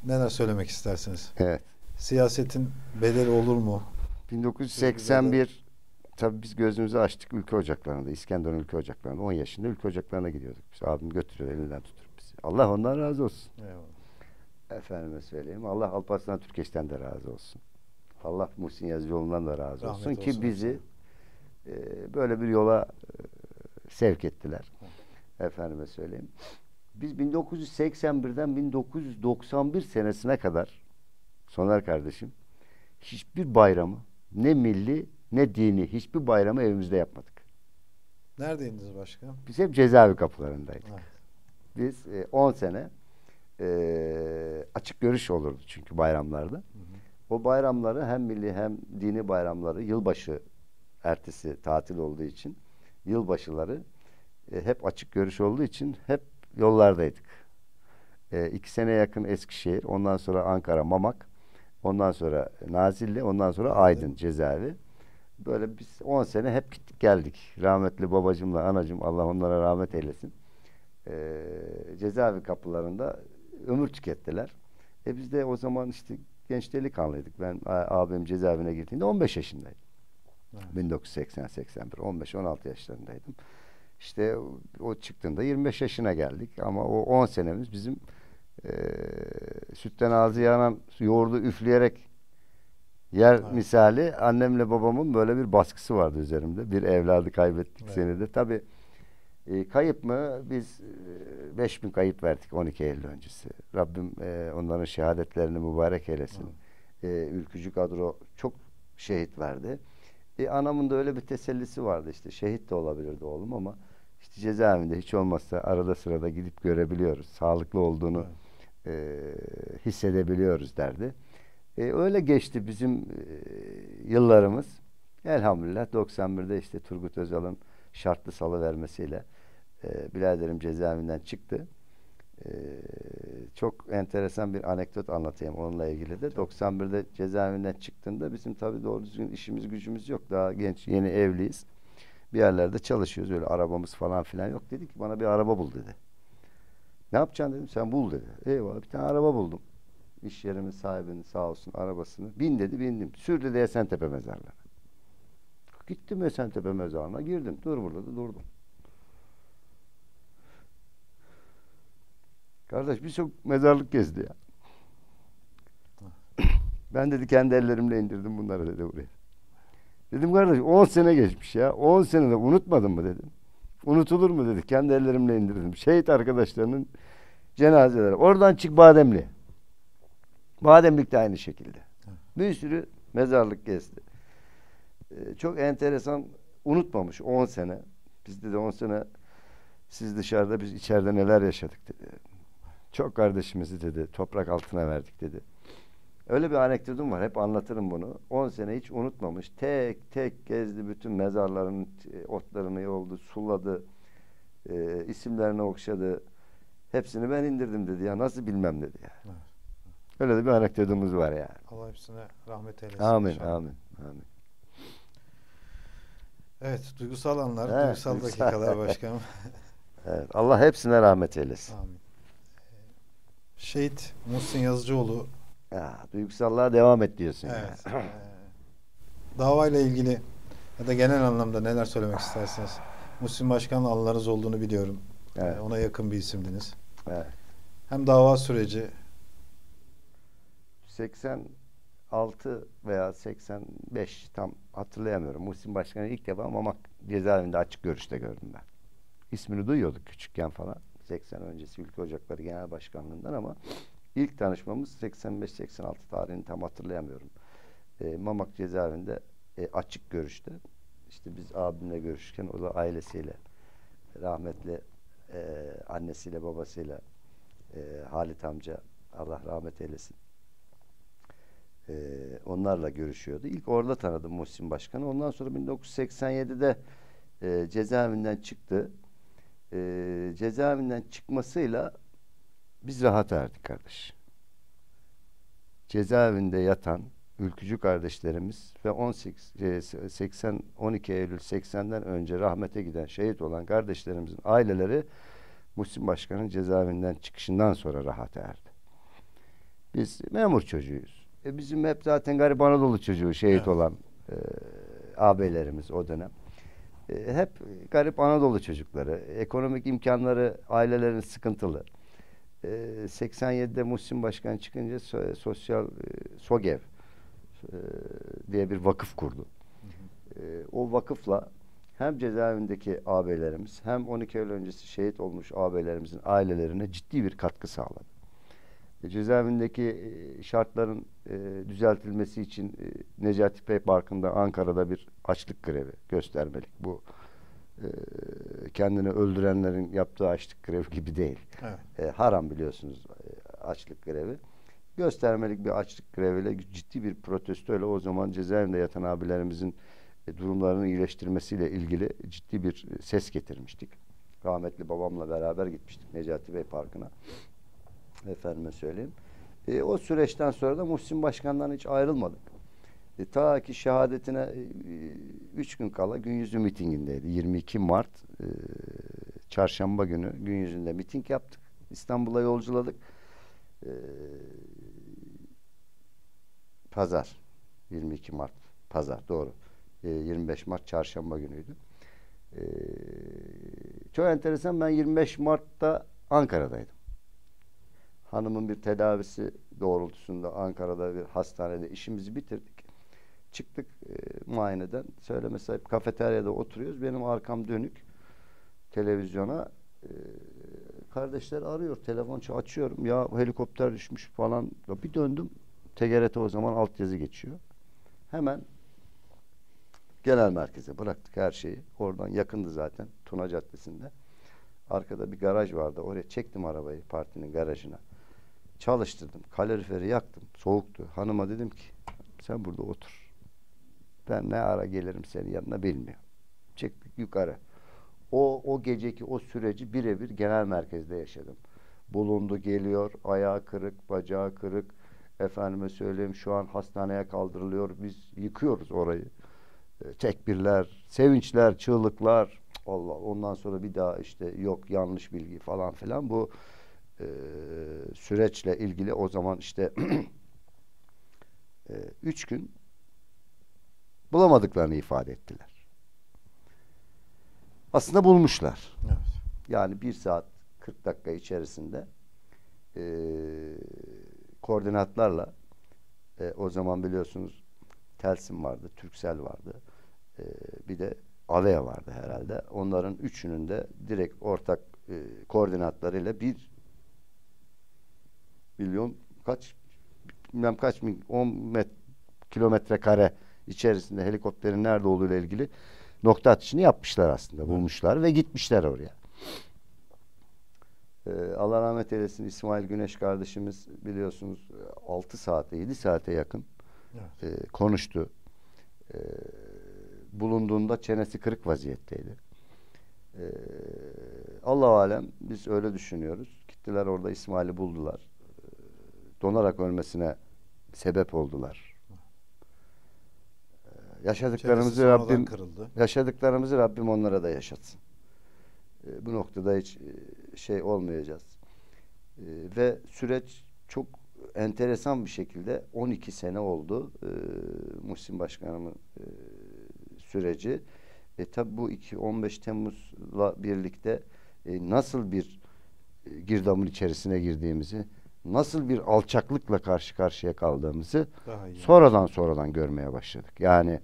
neler söylemek istersiniz? Evet. Siyasetin bedeli olur mu? 1981 tabii biz gözümüzü açtık ülke ocaklarında, İskenderun ülke ocaklarında. 10 yaşında ülke ocaklarına gidiyorduk. Biz, abim götürüyor, elinden tutuyor bizi. Allah ondan razı olsun. Eyvallah. Efendime söyleyeyim, Allah Alparslan Türkeş'ten de razı olsun. Allah Muhsin Yazıcıoğlu'ndan da razı olsun. Rahmet ki olsun. Bizi böyle bir yola sevk ettiler. Efendime söyleyeyim. Biz 1981'den 1991 senesine kadar Soner kardeşim hiçbir bayramı, ne milli ne dini, hiçbir bayramı evimizde yapmadık. Neredeydiniz başkanım? Biz hep cezaevi kapılarındaydık. Evet. Biz 10 sene açık görüş olurdu çünkü bayramlarda. Hı hı. O bayramları, hem milli hem dini bayramları, yılbaşı ertesi tatil olduğu için yılbaşıları hep açık görüş olduğu için hep yollardaydık. 2 sene yakın Eskişehir, ondan sonra Ankara Mamak, ondan sonra Nazilli, ondan sonra Aydın, evet, cezaevi. Böyle biz 10 sene hep gittik geldik. Rahmetli babacımla anacım, Allah onlara rahmet eylesin, cezaevi kapılarında ömür tükettiler. Biz de o zaman işte genç delikanlıydık. Ben abim cezaevine girdiğinde 15 yaşındaydım. Evet. 1980-81, 15-16 yaşlarındaydım. İşte o çıktığında 25 yaşına geldik. Ama o 10 senemiz bizim sütten ağzı yanan yoğurdu üfleyerek yer, evet, misali annemle babamın böyle bir baskısı vardı üzerimde. Bir evladı kaybettik, evet, senede. Tabii kayıp mı? Biz 5000 kayıp verdik 12 Eylül öncesi. Rabbim onların şehadetlerini mübarek eylesin. Evet. Ülkücü kadro çok şehit verdi. Anamın da öyle bir tesellisi vardı işte. Şehit de olabilirdi oğlum ama işte cezaevinde hiç olmazsa arada sırada gidip görebiliyoruz. Sağlıklı olduğunu, evet, hissedebiliyoruz derdi. Öyle geçti bizim yıllarımız. Elhamdülillah 91'de işte Turgut Özal'ın şartlı salıvermesiyle biraderim cezaevinden çıktı. Çok enteresan bir anekdot anlatayım onunla ilgili de. 91'de cezaevinden çıktığında bizim tabii doğru düzgün işimiz gücümüz yok. Daha genç, yeni evliyiz. Bir yerlerde çalışıyoruz. Öyle arabamız falan filan yok. Dedi ki bana bir araba bul dedi. Ne yapacaksın dedim. Sen bul dedi. Eyvallah, bir tane araba buldum. İş yerimin sahibinin sağ olsun arabasını. Bin dedi, bindim. Sür dedi Esentepe mezarlığına. Gittim Esentepe mezarlığına girdim. Dur burada da durdum. Kardeş birçok mezarlık gezdi ya. Ben dedi kendi ellerimle indirdim bunları dedi buraya. Dedim kardeş 10 sene geçmiş ya. 10 senede unutmadın mı dedim. Unutulur mu dedi. Kendi ellerimle indirdim. Şehit arkadaşlarının cenazeleri. Oradan çık Bademli. Bademlik de aynı şekilde. Bir sürü mezarlık gezdi. Çok enteresan, unutmamış 10 sene. Biz dedi 10 sene siz dışarıda biz içeride neler yaşadık dedi. Çok kardeşimizi dedi toprak altına verdik dedi. Öyle bir anekdotum var. Hep anlatırım bunu. 10 sene hiç unutmamış. Tek tek gezdi bütün mezarların otlarını yoldu, suladı, isimlerini okşadı. Hepsini ben indirdim dedi ya. Nasıl bilmem dedi ya. Evet. Öyle de bir anekdotumuz var yani. Allah hepsine rahmet eylesin. Amin, inşallah. Amin, amin. Evet, duygusal anlar, evet, duygusal dakikalar başkanım. Evet, Allah hepsine rahmet eylesin. Amin. Şehit Muhsin Yazıcıoğlu. Ya, duygusallığa devam et diyorsun. Evet. Yani. Davayla ilgili ya da genel anlamda neler söylemek istersiniz? Muhsin Başkan'la anılarınız olduğunu biliyorum. Evet. Ona yakın bir isimdiniz. Evet. Hem dava süreci 86 veya 85 tam hatırlayamıyorum. Muhsin Başkan'ı ilk defa Mamak cezaevinde açık görüşte gördüm ben. İsmini duyuyorduk küçükken falan. 80 öncesi Ülke Ocakları Genel Başkanlığından ama ilk tanışmamız 85-86 tarihini tam hatırlayamıyorum. Mamak cezaevinde açık görüşte. İşte biz abimle görüşürken o da ailesiyle, rahmetli annesiyle, babasıyla, Halit amca, Allah rahmet eylesin. Onlarla görüşüyordu. İlk orada tanıdım Muhsin Başkan'ı. Ondan sonra 1987'de cezaevinden çıktı. Cezaevinden çıkmasıyla biz rahat erdik kardeş. Cezaevinde yatan ülkücü kardeşlerimiz ve 12 Eylül 80'den önce rahmete giden, şehit olan kardeşlerimizin aileleri Muhsin Başkan'ın cezaevinden çıkışından sonra rahat erdi. Biz memur çocuğuyuz. Bizim hep zaten garip Anadolu çocuğu şehit evet. olan ağabeylerimiz o dönem. Hep garip Anadolu çocukları. Ekonomik imkanları, ailelerin sıkıntılı. 87'de Muhsin Başkan çıkınca sosyal SOGEV diye bir vakıf kurdu. Hı hı. O vakıfla hem cezaevindeki ağabeylerimiz hem 12 Eylül öncesi şehit olmuş ağabeylerimizin ailelerine ciddi bir katkı sağladı. Cezaevindeki şartların düzeltilmesi için Necati Bey Parkı'nda Ankara'da bir açlık grevi göstermelik. Bu kendini öldürenlerin yaptığı açlık grevi gibi değil. Evet. Haram biliyorsunuz açlık grevi. Göstermelik bir açlık greviyle ciddi bir protestoyla o zaman cezaevinde yatan abilerimizin durumlarını iyileştirmesiyle ilgili ciddi bir ses getirmiştik. Rahmetli babamla beraber gitmiştik Necati Bey Parkı'na. Efendime söyleyeyim. O süreçten sonra da Muhsin Başkan'dan hiç ayrılmadık. Ta ki şehadetine 3 gün kala gün yüzü mitingindeydi. 22 Mart çarşamba günü gün yüzünde miting yaptık. İstanbul'a yolculadık. Pazar. 22 Mart pazar doğru. 25 Mart çarşamba günüydü. Çok enteresan, ben 25 Mart'ta Ankara'daydım. Hanımın bir tedavisi doğrultusunda Ankara'da bir hastanede işimizi bitirdik. Çıktık muayeneden. Söyleme sahip kafeteryada oturuyoruz. Benim arkam dönük televizyona. Kardeşler arıyor. Telefon açıyorum. Ya helikopter düşmüş falan. Bir döndüm. TGRT o zaman altyazı geçiyor. Hemen genel merkeze bıraktık her şeyi. Oradan yakındı zaten. Tuna Caddesi'nde. Arkada bir garaj vardı. Oraya çektim arabayı partinin garajına. Çalıştırdım. Kaloriferi yaktım. Soğuktu. Hanıma dedim ki sen burada otur. Ben ne ara gelirim senin yanına bilmiyorum. Çektik yukarı. O geceki o süreci birebir genel merkezde yaşadım. Bulundu geliyor. Ayağı kırık, bacağı kırık. Efendime söyleyeyim şu an hastaneye kaldırılıyor. Biz yıkıyoruz orayı. Tekbirler, sevinçler, çığlıklar. Allah. Ondan sonra bir daha işte yok yanlış bilgi falan filan. Bu süreçle ilgili o zaman işte 3 gün bulamadıklarını ifade ettiler. Aslında bulmuşlar. Evet. Yani 1 saat 40 dakika içerisinde koordinatlarla o zaman biliyorsunuz Telsim vardı, Türksel vardı, bir de Avea vardı herhalde. Onların üçünün de direkt ortak koordinatlarıyla 1 milyon kaç bilmem kaç 10 kilometre kare içerisinde helikopterin nerede olduğuyla ilgili nokta atışını yapmışlar aslında. Bulmuşlar ve gitmişler oraya. Allah rahmet eylesin İsmail Güneş kardeşimiz, biliyorsunuz 6 saate 7 saate yakın evet. Konuştu. Bulunduğunda çenesi kırık vaziyetteydi. Allah-u alem biz öyle düşünüyoruz. Gittiler orada İsmail'i buldular. Donarak ölmesine sebep oldular. Yaşadıklarımızı Rabbim onlara da yaşatsın. Bu noktada hiç şey olmayacağız. Ve süreç çok enteresan bir şekilde 12 sene oldu Muhsin Başkanımın süreci. Tabi bu 15 Temmuz'la birlikte nasıl bir girdabın içerisine girdiğimizi, nasıl bir alçaklıkla karşı karşıya kaldığımızı sonradan görmeye başladık. Yani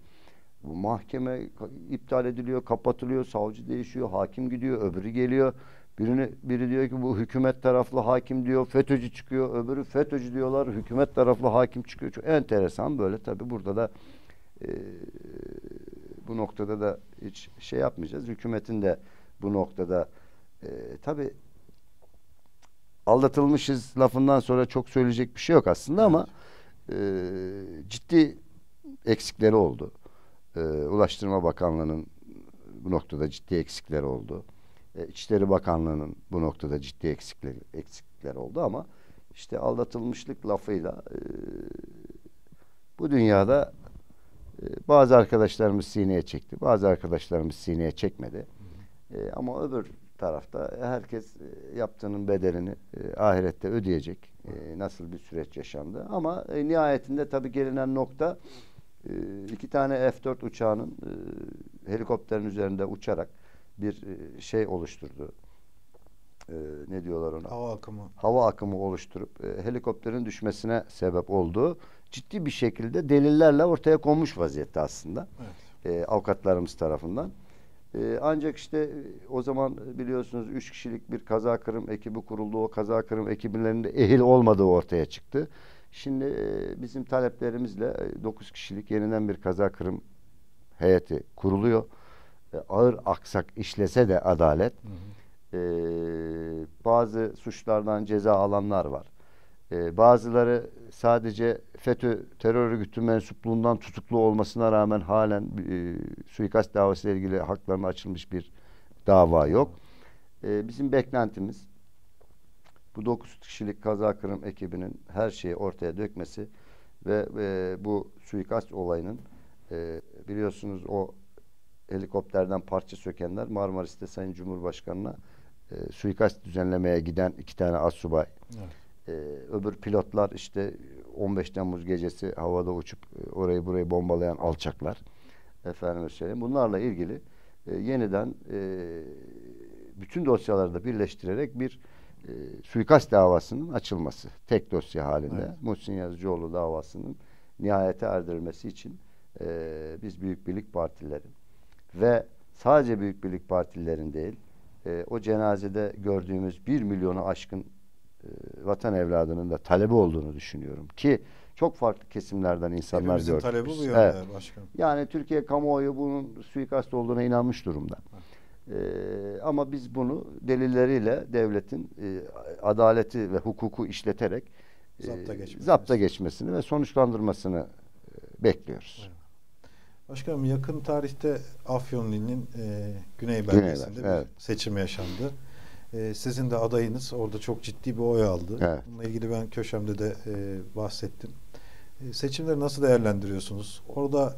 bu mahkeme iptal ediliyor, kapatılıyor, savcı değişiyor, hakim gidiyor, öbürü geliyor. Biri diyor ki bu hükümet taraflı hakim diyor, FETÖ'cü çıkıyor, öbürü FETÖ'cü diyorlar, hükümet taraflı hakim çıkıyor. Çok enteresan böyle. Tabii burada da bu noktada da hiç şey yapmayacağız. Hükümetin de bu noktada tabii aldatılmışız lafından sonra çok söyleyecek bir şey yok aslında evet. Ama ciddi eksikleri oldu. Ulaştırma Bakanlığı'nın bu noktada ciddi eksikleri oldu. İçişleri Bakanlığı'nın bu noktada ciddi eksikler oldu ama işte aldatılmışlık lafıyla bu dünyada bazı arkadaşlarımız sineye çekti, bazı arkadaşlarımız sineye çekmedi. Ama öbür tarafta herkes yaptığının bedelini ahirette ödeyecek. Nasıl bir süreç yaşandı. Ama nihayetinde tabii gelinen nokta 2 tane F-4 uçağının helikopterin üzerinde uçarak bir şey oluşturdu. Ne diyorlar ona? Hava akımı. Hava akımı oluşturup helikopterin düşmesine sebep olduğu ciddi bir şekilde delillerle ortaya konmuş vaziyette aslında. Evet. Avukatlarımız tarafından. Ancak işte o zaman biliyorsunuz 3 kişilik bir kaza kırım ekibi kuruldu. O kaza kırım ekibinin de ehil olmadığı ortaya çıktı. Şimdi bizim taleplerimizle 9 kişilik yeniden bir kaza kırım heyeti kuruluyor. Ağır aksak işlese de adalet. Hı hı. Bazı suçlardan ceza alanlar var. Bazıları sadece FETÖ terör örgütü mensupluğundan tutuklu olmasına rağmen halen suikast davasıyla ilgili haklarına açılmış bir dava yok. Bizim beklentimiz bu 9 kişilik kaza kırım ekibinin her şeyi ortaya dökmesi ve bu suikast olayının biliyorsunuz o helikopterden parça sökenler Marmaris'te Sayın Cumhurbaşkanı'na suikast düzenlemeye giden 2 tane asubay. Evet. Öbür pilotlar işte 15 Temmuz gecesi havada uçup orayı burayı bombalayan alçaklar. Efendim söyleyeyim. Bunlarla ilgili yeniden bütün dosyaları da birleştirerek bir suikast davasının açılması. Tek dosya halinde. Evet. Muhsin Yazıcıoğlu davasının nihayete erdirilmesi için biz Büyük Birlik Partileri ve sadece Büyük Birlik Partililerin değil o cenazede gördüğümüz 1 milyonu aşkın vatan evladının da talebi olduğunu düşünüyorum ki çok farklı kesimlerden insanlar gördük. Talebi bu yönde evet. Başkanım. Yani Türkiye kamuoyu bunun suikast olduğuna inanmış durumda. Ama biz bunu delilleriyle devletin adaleti ve hukuku işleterek zapta geçmesini ve sonuçlandırmasını bekliyoruz. Evet. Başkanım yakın tarihte Afyon ilinin Güney bölgesinde bir evet. Seçim yaşandı. Sizin de adayınız orada çok ciddi bir oy aldı. Evet. Bununla ilgili ben köşemde de bahsettim. Seçimleri nasıl değerlendiriyorsunuz? Orada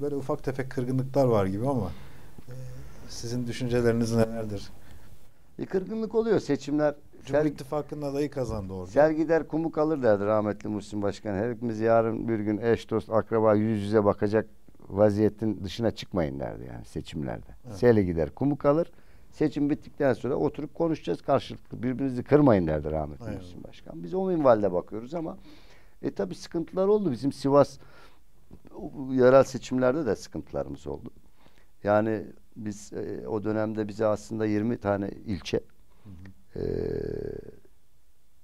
böyle ufak tefek kırgınlıklar var gibi ama sizin düşünceleriniz nelerdir? Kırgınlık oluyor. Seçimler Cumhur İttifakı'nın adayı kazandı orada. Ser gider kumu kalır derdi rahmetli Muhsin Başkan. Hepimiz yarın bir gün eş, dost, akraba yüz yüze bakacak vaziyetin dışına çıkmayın derdi yani seçimlerde. Evet. Sele gider kumu kalır. Seçim bittikten sonra oturup konuşacağız karşılıklı. Birbirinizi kırmayın derdi rahmetli evet. Muhsin Başkan. Biz o minvalde bakıyoruz ama tabi sıkıntılar oldu. Bizim Sivas yerel seçimlerde de sıkıntılarımız oldu. Yani biz o dönemde bize aslında 20 tane ilçe, hı hı.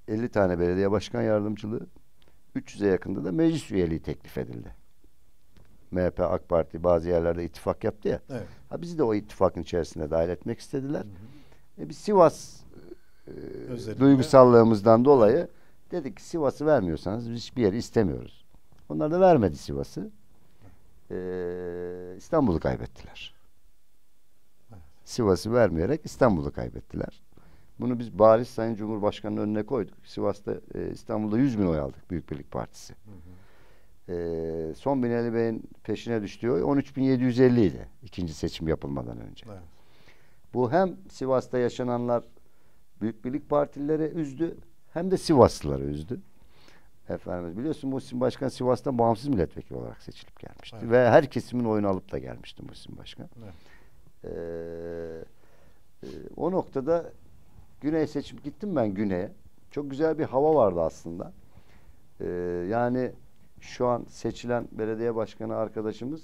50 tane belediye başkan yardımcılığı, 300'e yakında da meclis üyeliği teklif edildi. MHP, AK Parti bazı yerlerde ittifak yaptı ya. Evet. Ha, bizi de o ittifakın içerisine dahil etmek istediler. Hı hı. Biz Sivas duygusallığımızdan dolayı dedik ki Sivas'ı vermiyorsanız biz hiçbir yeri istemiyoruz. Onlar da vermedi Sivas'ı. İstanbul'u kaybettiler. Evet. Sivas'ı vermeyerek İstanbul'u kaybettiler. Bunu biz bariz Sayın Cumhurbaşkanı'nın önüne koyduk. Sivas'ta, İstanbul'da 100 bin oy aldık Büyük Birlik Partisi. Hı hı. Son Binali Bey'in peşine düştüğü oy 13.750 idi. İkinci seçim yapılmadan önce. Evet. Bu hem Sivas'ta yaşananlar Büyük Birlik Partilileri üzdü, hem de Sivaslıları üzdü. Efendimiz biliyorsun Muhsin Başkan Sivas'tan bağımsız milletvekili olarak seçilip gelmişti. Evet. Ve her kesimin oyunu alıp da gelmişti Muhsin Başkan. Evet. O noktada Güney seçip gittim ben Güney'e. Çok güzel bir hava vardı aslında. Yani şu an seçilen belediye başkanı arkadaşımız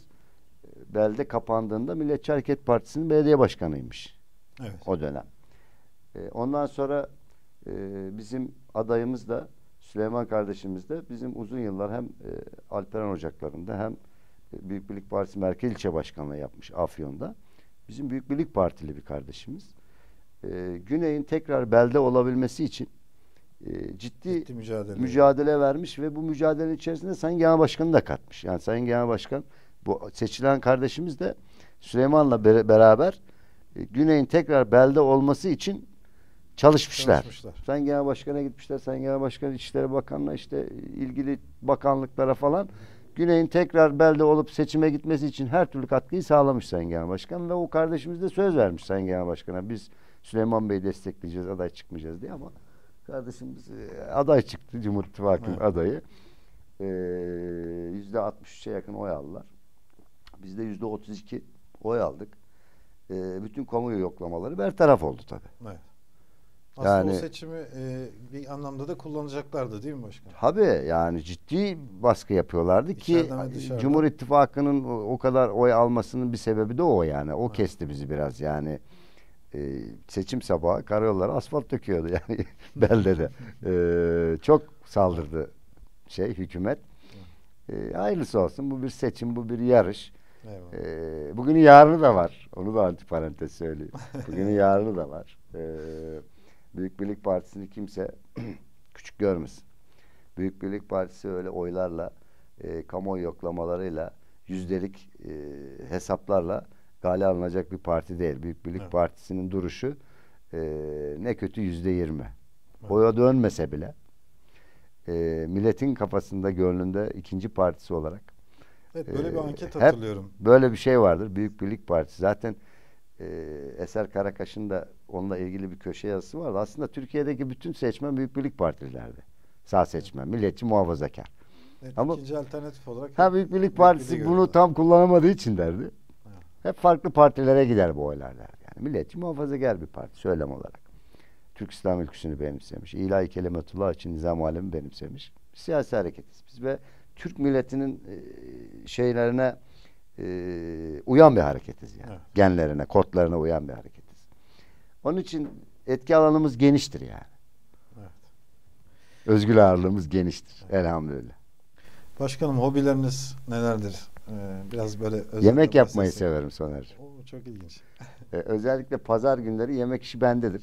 belde kapandığında Milliyetçi Hareket Partisi'nin belediye başkanıymış. Evet. O dönem. Ondan sonra bizim adayımız da Süleyman kardeşimiz de bizim uzun yıllar hem Alperen Ocakları'nda hem Büyük Birlik Partisi Merkez İlçe Başkanlığı yapmış Afyon'da. Bizim Büyük Birlik Partili bir kardeşimiz. Güney'in tekrar belde olabilmesi için ciddi mücadele vermiş ve bu mücadelenin içerisinde Sayın Genel Başkan'ı da katmış. Yani Sayın Genel Başkan, bu seçilen kardeşimiz de Süleyman'la beraber Güney'in tekrar belde olması için çalışmışlar. Sayın Genel Başkan'a gitmişler. Sayın Genel Başkan İçişleri Bakanı'na, işte ilgili bakanlıklara falan, Güney'in tekrar belde olup seçime gitmesi için her türlü katkıyı sağlamış Sayın Genel Başkan ve o kardeşimiz de söz vermiş Sayın Genel Başkan'a. Biz Süleyman Bey'i destekleyeceğiz, aday çıkmayacağız diye, ama kardeşimiz aday çıktı, Cumhur İttifakı'nın adayı. %63'e yakın oy aldılar. Biz de %32 oy aldık. Bütün kamuoyu yoklamaları bertaraf oldu tabii. Evet. Aslında yani, o seçimi bir anlamda da kullanacaklardı değil mi başkan? Tabii yani ciddi baskı yapıyorlardı. İçeriden ki Cumhur İttifakı'nın o kadar oy almasının bir sebebi de o yani. O evet. Kesti bizi biraz yani. Seçim sabahı karayolları asfalt döküyordu yani beldede. Çok saldırdı hükümet. Hayırlısı olsun, bu bir seçim, bu bir yarış. Bugünün yarını da var. Onu da antiparantez söyleyeyim. Bugünün yarını da var. Büyük Birlik Partisi'ni kimse küçük görmesin. Büyük Birlik Partisi öyle oylarla, kamuoyu yoklamalarıyla, yüzdelik hesaplarla gale alınacak bir parti değil. Büyük Birlik evet. Partisi'nin duruşu ne kötü %20. Evet. Oya dönmese bile milletin kafasında, gönlünde ikinci partisi olarak. Evet, böyle bir anket hatırlıyorum. Böyle bir şey vardır. Büyük Birlik Partisi. Zaten Eser Karakaş'ın da onunla ilgili bir köşe yazısı vardı. Aslında Türkiye'deki bütün seçmen Büyük Birlik Partililerdi. Sağ seçmen, evet. Milliyetçi, muhafazakar. Evet, ama ikinci alternatif olarak Büyük Birlik Partisi bunu tam kullanamadığı için derdi. Evet. Hep farklı partilere gider bu oylar derdi. Yani milliyetçi, muhafazakar bir parti söylem olarak. Türk İslam ülküsünü benimsemiş. İlahi Kelimetullah için nizam alemi benimsemiş. Siyasi hareketiz biz ve Türk milletinin şeylerine uyan bir hareketiz yani. Evet. Genlerine, kodlarına uyan bir hareketiz. Onun için etki alanımız geniştir yani. Evet. Özgür ağırlığımız geniştir. Evet. Elhamdülillah. Başkanım, hobileriniz nelerdir? Biraz böyle yemek yapmayı severim Soner. O çok ilginç. Özellikle pazar günleri yemek işi bendedir.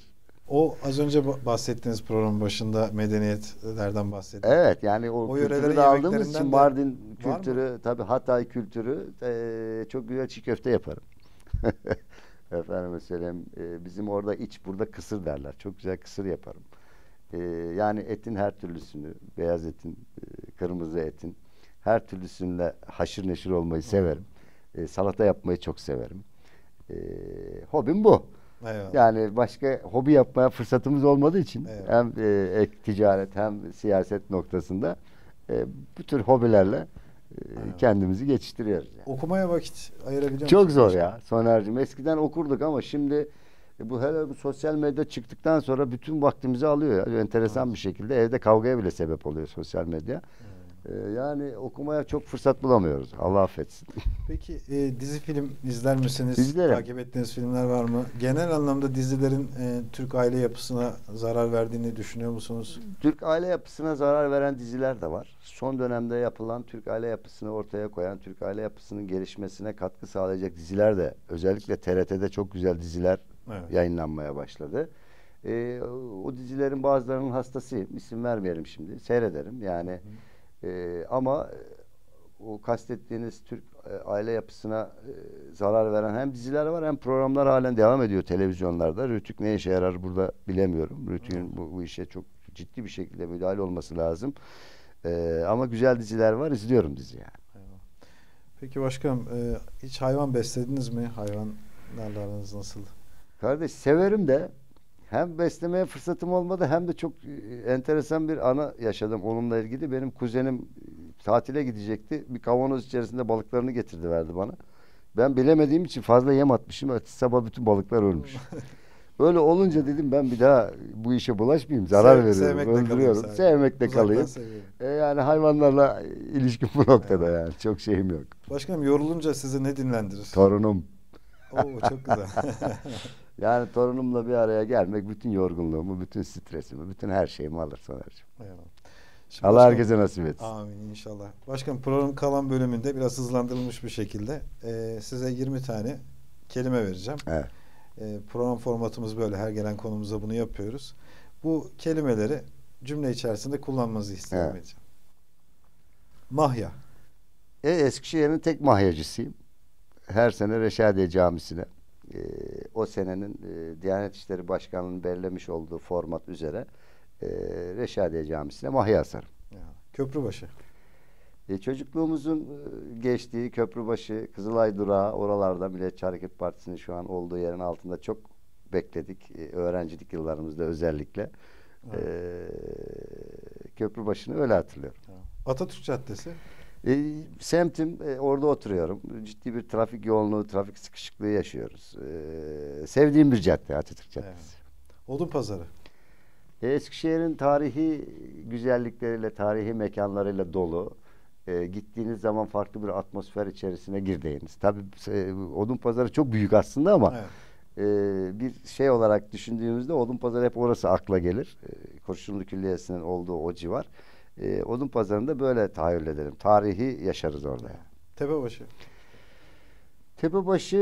O az önce bahsettiğiniz programın başında medeniyetlerden bahsettiniz. Evet, yani o kültürü de aldığımız için Mardin kültürü, tabii Hatay kültürü, çok güzel çiğ köfte yaparım. Efendim mesela bizim orada iç, burada kısır derler. Çok güzel kısır yaparım. Yani etin her türlüsünü, beyaz etin, kırmızı etin her türlüsünle haşır neşir olmayı severim. Salata yapmayı çok severim. Hobim bu. Eyvallah. Yani başka hobi yapmaya fırsatımız olmadığı için, eyvallah, hem ek ticaret hem siyaset noktasında bu tür hobilerle kendimizi geçiştiriyoruz. Yani. Okumaya vakit ayırabiliyor musunuz? Çok zor ya Soner'cim. Eskiden okurduk ama şimdi bu hele bu sosyal medya çıktıktan sonra bütün vaktimizi alıyor. Yani enteresan, evet, bir şekilde evde kavgaya bile sebep oluyor sosyal medya. Evet. Yani okumaya çok fırsat bulamıyoruz. Allah affetsin. Peki dizi film izler misiniz? İzlerim. Takip ettiğiniz filmler var mı? Genel anlamda dizilerin Türk aile yapısına zarar verdiğini düşünüyor musunuz? Türk aile yapısına zarar veren diziler de var. Son dönemde yapılan, Türk aile yapısını ortaya koyan, Türk aile yapısının gelişmesine katkı sağlayacak diziler de, özellikle TRT'de çok güzel diziler, evet, yayınlanmaya başladı. O dizilerin bazılarının hastasıyım. İsim vermeyelim şimdi. Seyrederim yani. Ama o kastettiğiniz Türk aile yapısına zarar veren hem diziler var hem programlar halen devam ediyor televizyonlarda. Rütük ne işe yarar burada bilemiyorum. Rütük'ün bu işe çok ciddi bir şekilde müdahale olması lazım. Ama güzel diziler var. İzliyorum dizi yani. Peki başkanım, hiç hayvan beslediniz mi? Hayvanlarla aranız nasıl? Kardeş severim de hem beslemeye fırsatım olmadı hem de çok enteresan bir anı yaşadım onunla ilgili. Benim kuzenim tatile gidecekti. Bir kavanoz içerisinde balıklarını getirdi, verdi bana. Ben bilemediğim için fazla yem atmışım. Ertesi sabah bütün balıklar ölmüş. Öyle olunca dedim ben bir daha bu işe bulaşmayayım. Zarar veriyorum, öldürüyorum. Sevmekle kalayım. Yani hayvanlarla ilişkim bu noktada yani. Çok şeyim yok. Başkanım yorulunca sizi ne dinlendirir? Torunum. Oo, çok güzel. Yani torunumla bir araya gelmek bütün yorgunluğumu, bütün stresimi, bütün her şeyimi alır Soner'cim. Allah başkan, herkese nasip etsin. Amin inşallah. Başkanım programın kalan bölümünde biraz hızlandırılmış bir şekilde size 20 tane kelime vereceğim. Evet. Program formatımız böyle. Her gelen konumuza bunu yapıyoruz. Bu kelimeleri cümle içerisinde kullanmanızı istiyorum, evet, edeceğim. Mahya. Eskişehir'in tek mahyacısıyım. Her sene Reşadiye Camisi'ne o senenin Diyanet İşleri Başkanlığı'nın belirlemiş olduğu format üzere Reşadiye Camisi'ne mahya asarım. Köprübaşı. Çocukluğumuzun geçtiği Köprübaşı, Kızılay Durağı, oralarda Milliyetçi Hareket Partisi'nin şu an olduğu yerin altında çok bekledik. Öğrencilik yıllarımızda özellikle. Evet. Köprübaşı'nı öyle hatırlıyorum. Atatürk Caddesi. Semtim, orada oturuyorum. Ciddi bir trafik yoğunluğu, trafik sıkışıklığı yaşıyoruz. Sevdiğim bir cadde Atatürk Caddesi. Evet. Odun Pazarı. Eskişehir'in tarihi güzellikleriyle, tarihi mekanlarıyla dolu. Gittiğiniz zaman farklı bir atmosfer içerisine girdiğiniz. Tabii Odun Pazarı çok büyük aslında ama, evet, bir şey olarak düşündüğümüzde Odun Pazarı hep orası akla gelir. Kurşunlu Külliyesi'nin olduğu o civar. Odun Pazarı'nda böyle tahayyül edelim. Tarihi yaşarız orada. Tepebaşı. Tepebaşı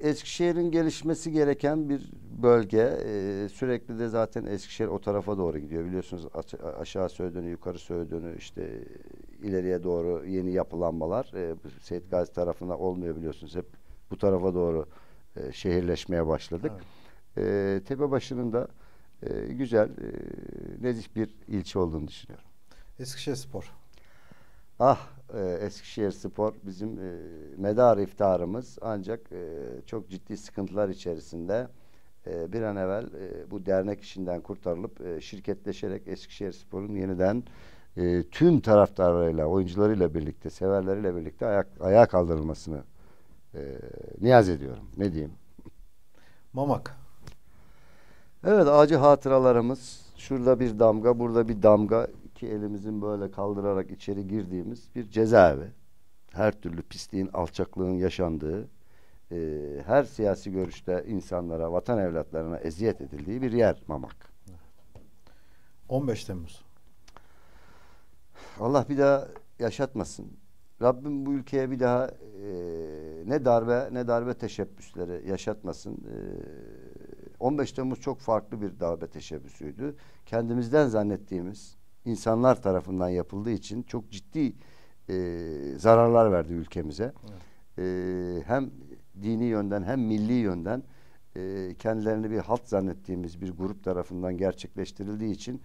Eskişehir'in gelişmesi gereken bir bölge. Sürekli de zaten Eskişehir o tarafa doğru gidiyor. Biliyorsunuz aşağı Söğüdönü, yukarı Söğüdönü, işte ileriye doğru yeni yapılanmalar. Seyit Gazi tarafına olmuyor biliyorsunuz. Hep bu tarafa doğru şehirleşmeye başladık. Evet. Tepebaşı'nın da güzel, nezih bir ilçe olduğunu düşünüyorum. Eskişehirspor. Eskişehirspor bizim medar iftarımız, ancak çok ciddi sıkıntılar içerisinde bir an evvel bu dernek işinden kurtarılıp şirketleşerek Eskişehirspor'un yeniden tüm taraftarlarıyla, oyuncularıyla birlikte, severleriyle birlikte ayağa kaldırılmasını niyaz ediyorum. Ne diyeyim? Mamak. Evet, acı hatıralarımız, şurada bir damga, burada bir damga, ki elimizin böyle kaldırarak içeri girdiğimiz bir cezaevi. Her türlü pisliğin, alçaklığın yaşandığı, her siyasi görüşte insanlara, vatan evlatlarına eziyet edildiği bir yer Mamak. 15 Temmuz. Allah bir daha yaşatmasın. Rabbim bu ülkeye bir daha ne darbe teşebbüsleri yaşatmasın. 15 Temmuz çok farklı bir darbe teşebbüsüydü. Kendimizden zannettiğimiz insanlar tarafından yapıldığı için çok ciddi zararlar verdi ülkemize. Evet. Hem dini yönden hem milli yönden kendilerini bir halt zannettiğimiz bir grup tarafından gerçekleştirildiği için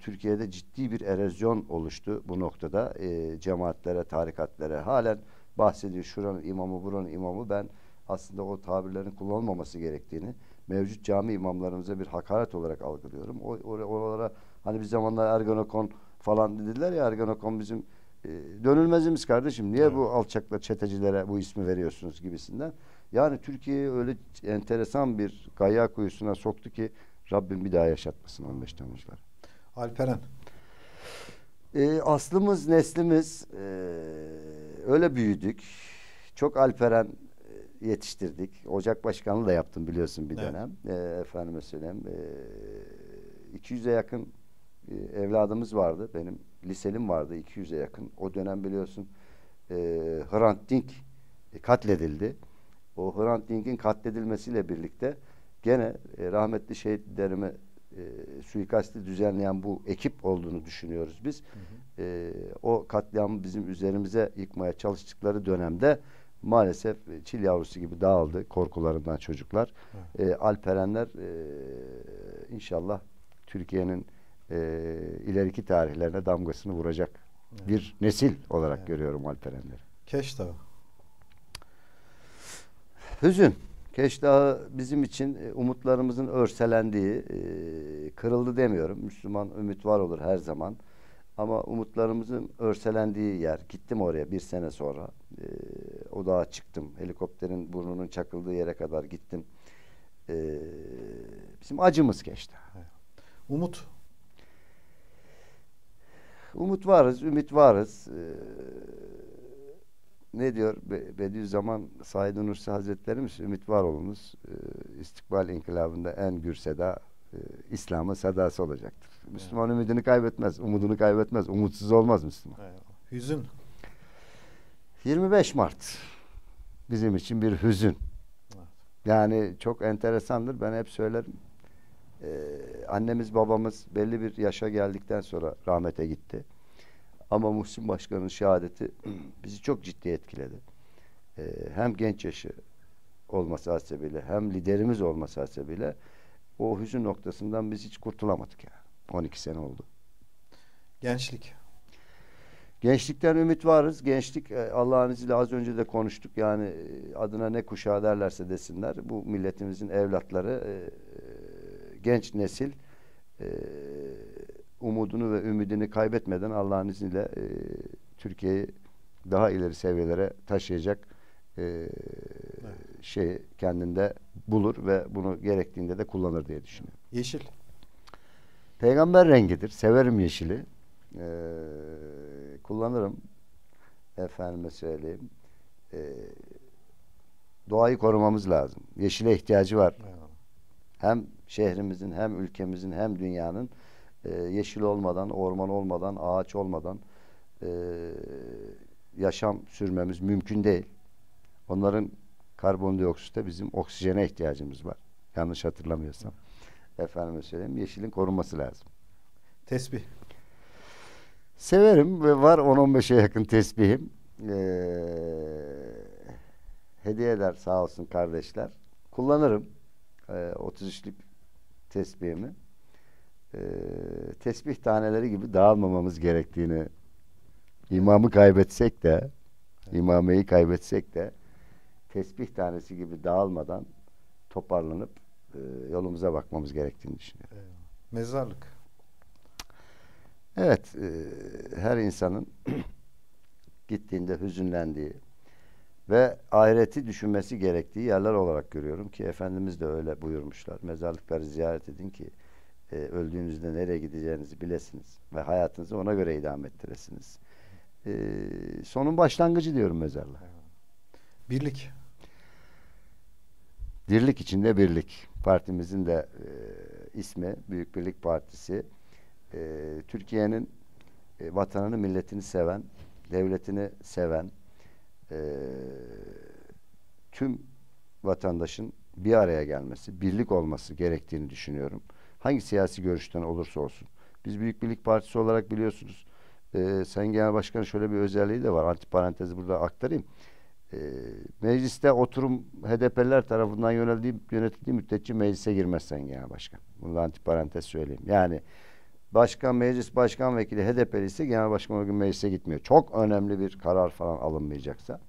Türkiye'de ciddi bir erozyon oluştu bu noktada. Cemaatlere, tarikatlara halen bahsediyor. Şuranın imamı, buranın imamı. Ben aslında o tabirlerin kullanılmaması gerektiğini mevcut cami imamlarımıza bir hakaret olarak algılıyorum. Oralara hani bir zamanlar Ergenekon falan dediler ya, Ergenekon bizim dönülmezimiz kardeşim. Niye bu alçaklar, çetecilere bu ismi veriyorsunuz gibisinden. Yani Türkiye'yi öyle enteresan bir gaya kuyusuna soktu ki Rabbim bir daha yaşatmasın 15 Temmuz'ları. Alperen. Aslımız, neslimiz öyle büyüdük. Çok Alperen yetiştirdik. Ocak başkanlığı da yaptım biliyorsun bir dönem. Evet. Efendime söyleyeyim. 200'e yakın evladımız vardı. Benim liselim vardı, 200'e yakın. O dönem biliyorsun Hrant Dink katledildi. O Hrant Dink'in katledilmesiyle birlikte gene rahmetli şehitlerimi suikasti düzenleyen bu ekip olduğunu düşünüyoruz biz. Hı hı. O katliamı bizim üzerimize yıkmaya çalıştıkları dönemde maalesef çil yavrusu gibi dağıldı korkularından çocuklar. Alperenler inşallah Türkiye'nin ileriki tarihlerine damgasını vuracak bir nesil olarak görüyorum Alperenleri. Keşdağ. Hüzün. Keşdağ bizim için umutlarımızın örselendiği, kırıldı demiyorum. Müslüman ümit var olur her zaman. Ama umutlarımızın örselendiği yer. Gittim oraya bir sene sonra. O dağa çıktım. Helikopterin burnunun çakıldığı yere kadar gittim. Bizim acımız Keşdağ. Umut. Umut varız, ümit varız. Ne diyor Bediüzzaman Said Nursi Hazretlerimiz? Ümit var olunuz. İstikbal inkılabında en gür seda İslam'ın sedası olacaktır. Müslüman ümidini kaybetmez, umudunu kaybetmez. Umutsuz olmaz Müslüman. Hüzün. 25 Mart bizim için bir hüzün. Yani çok enteresandır. Ben hep söylerim. Annemiz babamız belli bir yaşa geldikten sonra rahmete gitti. Ama Muhsin Başkan'ın şehadeti bizi çok ciddi etkiledi. Hem genç yaşı olması hasebiyle hem liderimiz olması hasebiyle o hüzün noktasından biz hiç kurtulamadık yani. 12 sene oldu. Gençlik. Gençlikten ümit varız. Gençlik Allah'ın izniyle az önce de konuştuk. Yani adına ne kuşağı derlerse desinler. Bu milletimizin evlatları genç nesil umudunu ve ümidini kaybetmeden Allah'ın izniyle Türkiye'yi daha ileri seviyelere taşıyacak şeyi kendinde bulur ve bunu gerektiğinde de kullanır diye düşünüyorum. Yeşil. Peygamber rengidir. Severim yeşili. Kullanırım. Efendime söyleyeyim. Doğayı korumamız lazım. Yeşile ihtiyacı var. Hem şehrimizin, hem ülkemizin, hem dünyanın. Yeşil olmadan, orman olmadan, ağaç olmadan yaşam sürmemiz mümkün değil. Onların karbondioksitte bizim oksijene ihtiyacımız var. Yanlış hatırlamıyorsam. Efendime söyleyeyim, yeşilin korunması lazım. Tesbih. Severim ve var 10-15'e yakın tesbihim. Hediye eder sağ olsun kardeşler. Kullanırım 33'lük tesbihimi. Tesbih taneleri gibi dağılmamamız gerektiğini, imamı kaybetsek de, imameyi kaybetsek de tesbih tanesi gibi dağılmadan toparlanıp yolumuza bakmamız gerektiğini düşünüyorum. Mezarlık. Evet, her insanın gittiğinde hüzünlendiği ve ahireti düşünmesi gerektiği yerler olarak görüyorum ki Efendimiz de öyle buyurmuşlar. Mezarlıkları ziyaret edin ki öldüğünüzde nereye gideceğinizi bilesiniz ve hayatınızı ona göre idame ettiresiniz. Sonun başlangıcı diyorum mezarlığa. Birlik. Dirlik içinde birlik. Partimizin de ismi Büyük Birlik Partisi. Türkiye'nin vatanını, milletini seven, devletini seven tüm vatandaşın bir araya gelmesi, birlik olması gerektiğini düşünüyorum. Hangi siyasi görüşten olursa olsun. Biz Büyük Birlik Partisi olarak biliyorsunuz Sayın Genel Başkan'ın şöyle bir özelliği de var. Antiparantezi burada aktarayım. Mecliste oturum HDP'liler tarafından yönetildiği müddetçe meclise girmez Sayın Genel Başkan. Bunu da antiparantez söyleyeyim. Yani başkan, meclis başkan vekili HDP'li ise Genel Başkan o gün meclise gitmiyor. Çok önemli bir karar falan alınmayacaksa.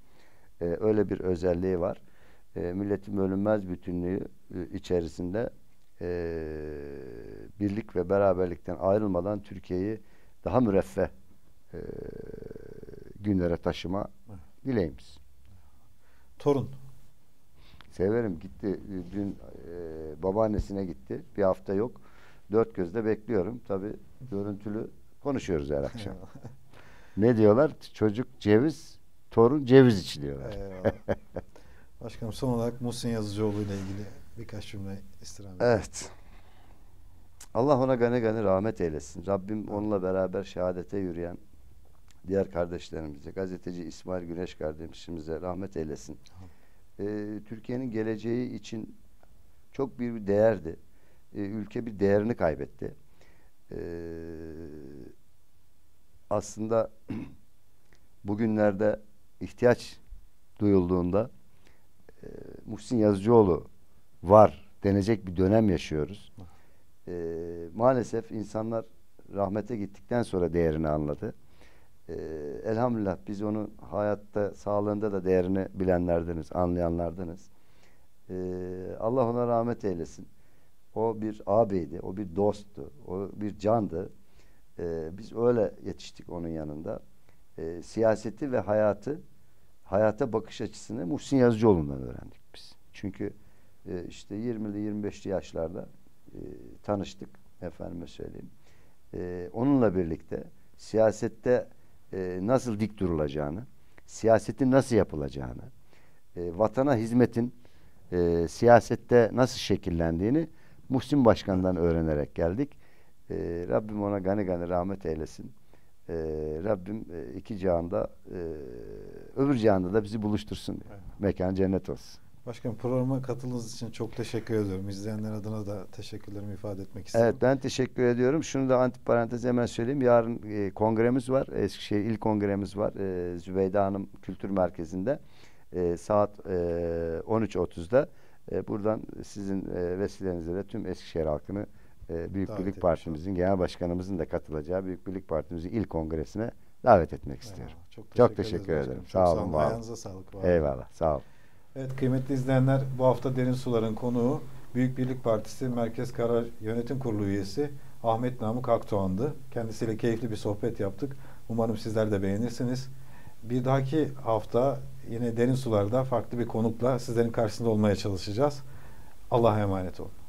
Öyle bir özelliği var. milletin bölünmez bütünlüğü içerisinde birlik ve beraberlikten ayrılmadan Türkiye'yi daha müreffeh günlere taşıma dileğimiz. Torun. Severim. Gitti. Dün babaannesine gitti. Bir hafta yok. Dört gözle bekliyorum. Tabii görüntülü konuşuyoruz her akşam. Ne diyorlar? Çocuk ceviz, torun ceviz içi diyorlar. Başkanım, son olarak Muhsin Yazıcıoğlu ile ilgili birkaç cümle istirham edeyim. Evet. Allah ona gani gani rahmet eylesin. Rabbim onunla beraber şehadete yürüyen diğer kardeşlerimize, gazeteci İsmail Güneş kardeşimize rahmet eylesin. Türkiye'nin geleceği için çok büyük bir değerdi. Ülke bir değerini kaybetti. Aslında bugünlerde ihtiyaç duyulduğunda Muhsin Yazıcıoğlu var denecek bir dönem yaşıyoruz. Maalesef insanlar rahmete gittikten sonra değerini anladı. Elhamdülillah biz onun hayatta, sağlığında da değerini bilenlerdiniz, anlayanlardınız. Allah ona rahmet eylesin. O bir ağabeydi, o bir dosttu, o bir candı. Biz öyle yetiştik onun yanında. Siyaseti ve hayata bakış açısını Muhsin Yazıcıoğlu'ndan öğrendik biz. Çünkü işte 20'li 25'li yaşlarda tanıştık, efendime söyleyeyim. Onunla birlikte siyasette nasıl dik durulacağını, siyasetin nasıl yapılacağını, vatana hizmetin siyasette nasıl şekillendiğini Muhsin Başkan'dan öğrenerek geldik. Rabbim ona gani gani rahmet eylesin. Rabbim iki cihanda, öbür cihanda da bizi buluştursun. Mekan cennet olsun. Başkanım, programa katıldığınız için çok teşekkür ediyorum. İzleyenler adına da teşekkürlerimi ifade etmek istedim. Evet, ben teşekkür ediyorum. Şunu da antiparantez hemen söyleyeyim. Yarın kongremiz var. Eskişehir İl Kongremiz var. Zübeyda Hanım Kültür Merkezi'nde. Saat 13.30'da. Buradan sizin vesilenizle de tüm Eskişehir halkını Büyük Birlik Partimizin, Genel Başkanımızın da katılacağı Büyük Birlik Partimizin İl Kongresi'ne davet etmek istiyorum. Çok teşekkür ederim. Sağ olun. Ayağınıza sağlık. Eyvallah. Sağ olun. Evet, kıymetli izleyenler, bu hafta Derin Sular'ın konuğu Büyük Birlik Partisi Merkez Karar Yönetim Kurulu üyesi Ahmet Namık Akdoğan'dı. Kendisiyle keyifli bir sohbet yaptık. Umarım sizler de beğenirsiniz. Bir dahaki hafta yine Derin Sular'da farklı bir konukla sizlerin karşısında olmaya çalışacağız. Allah'a emanet olun.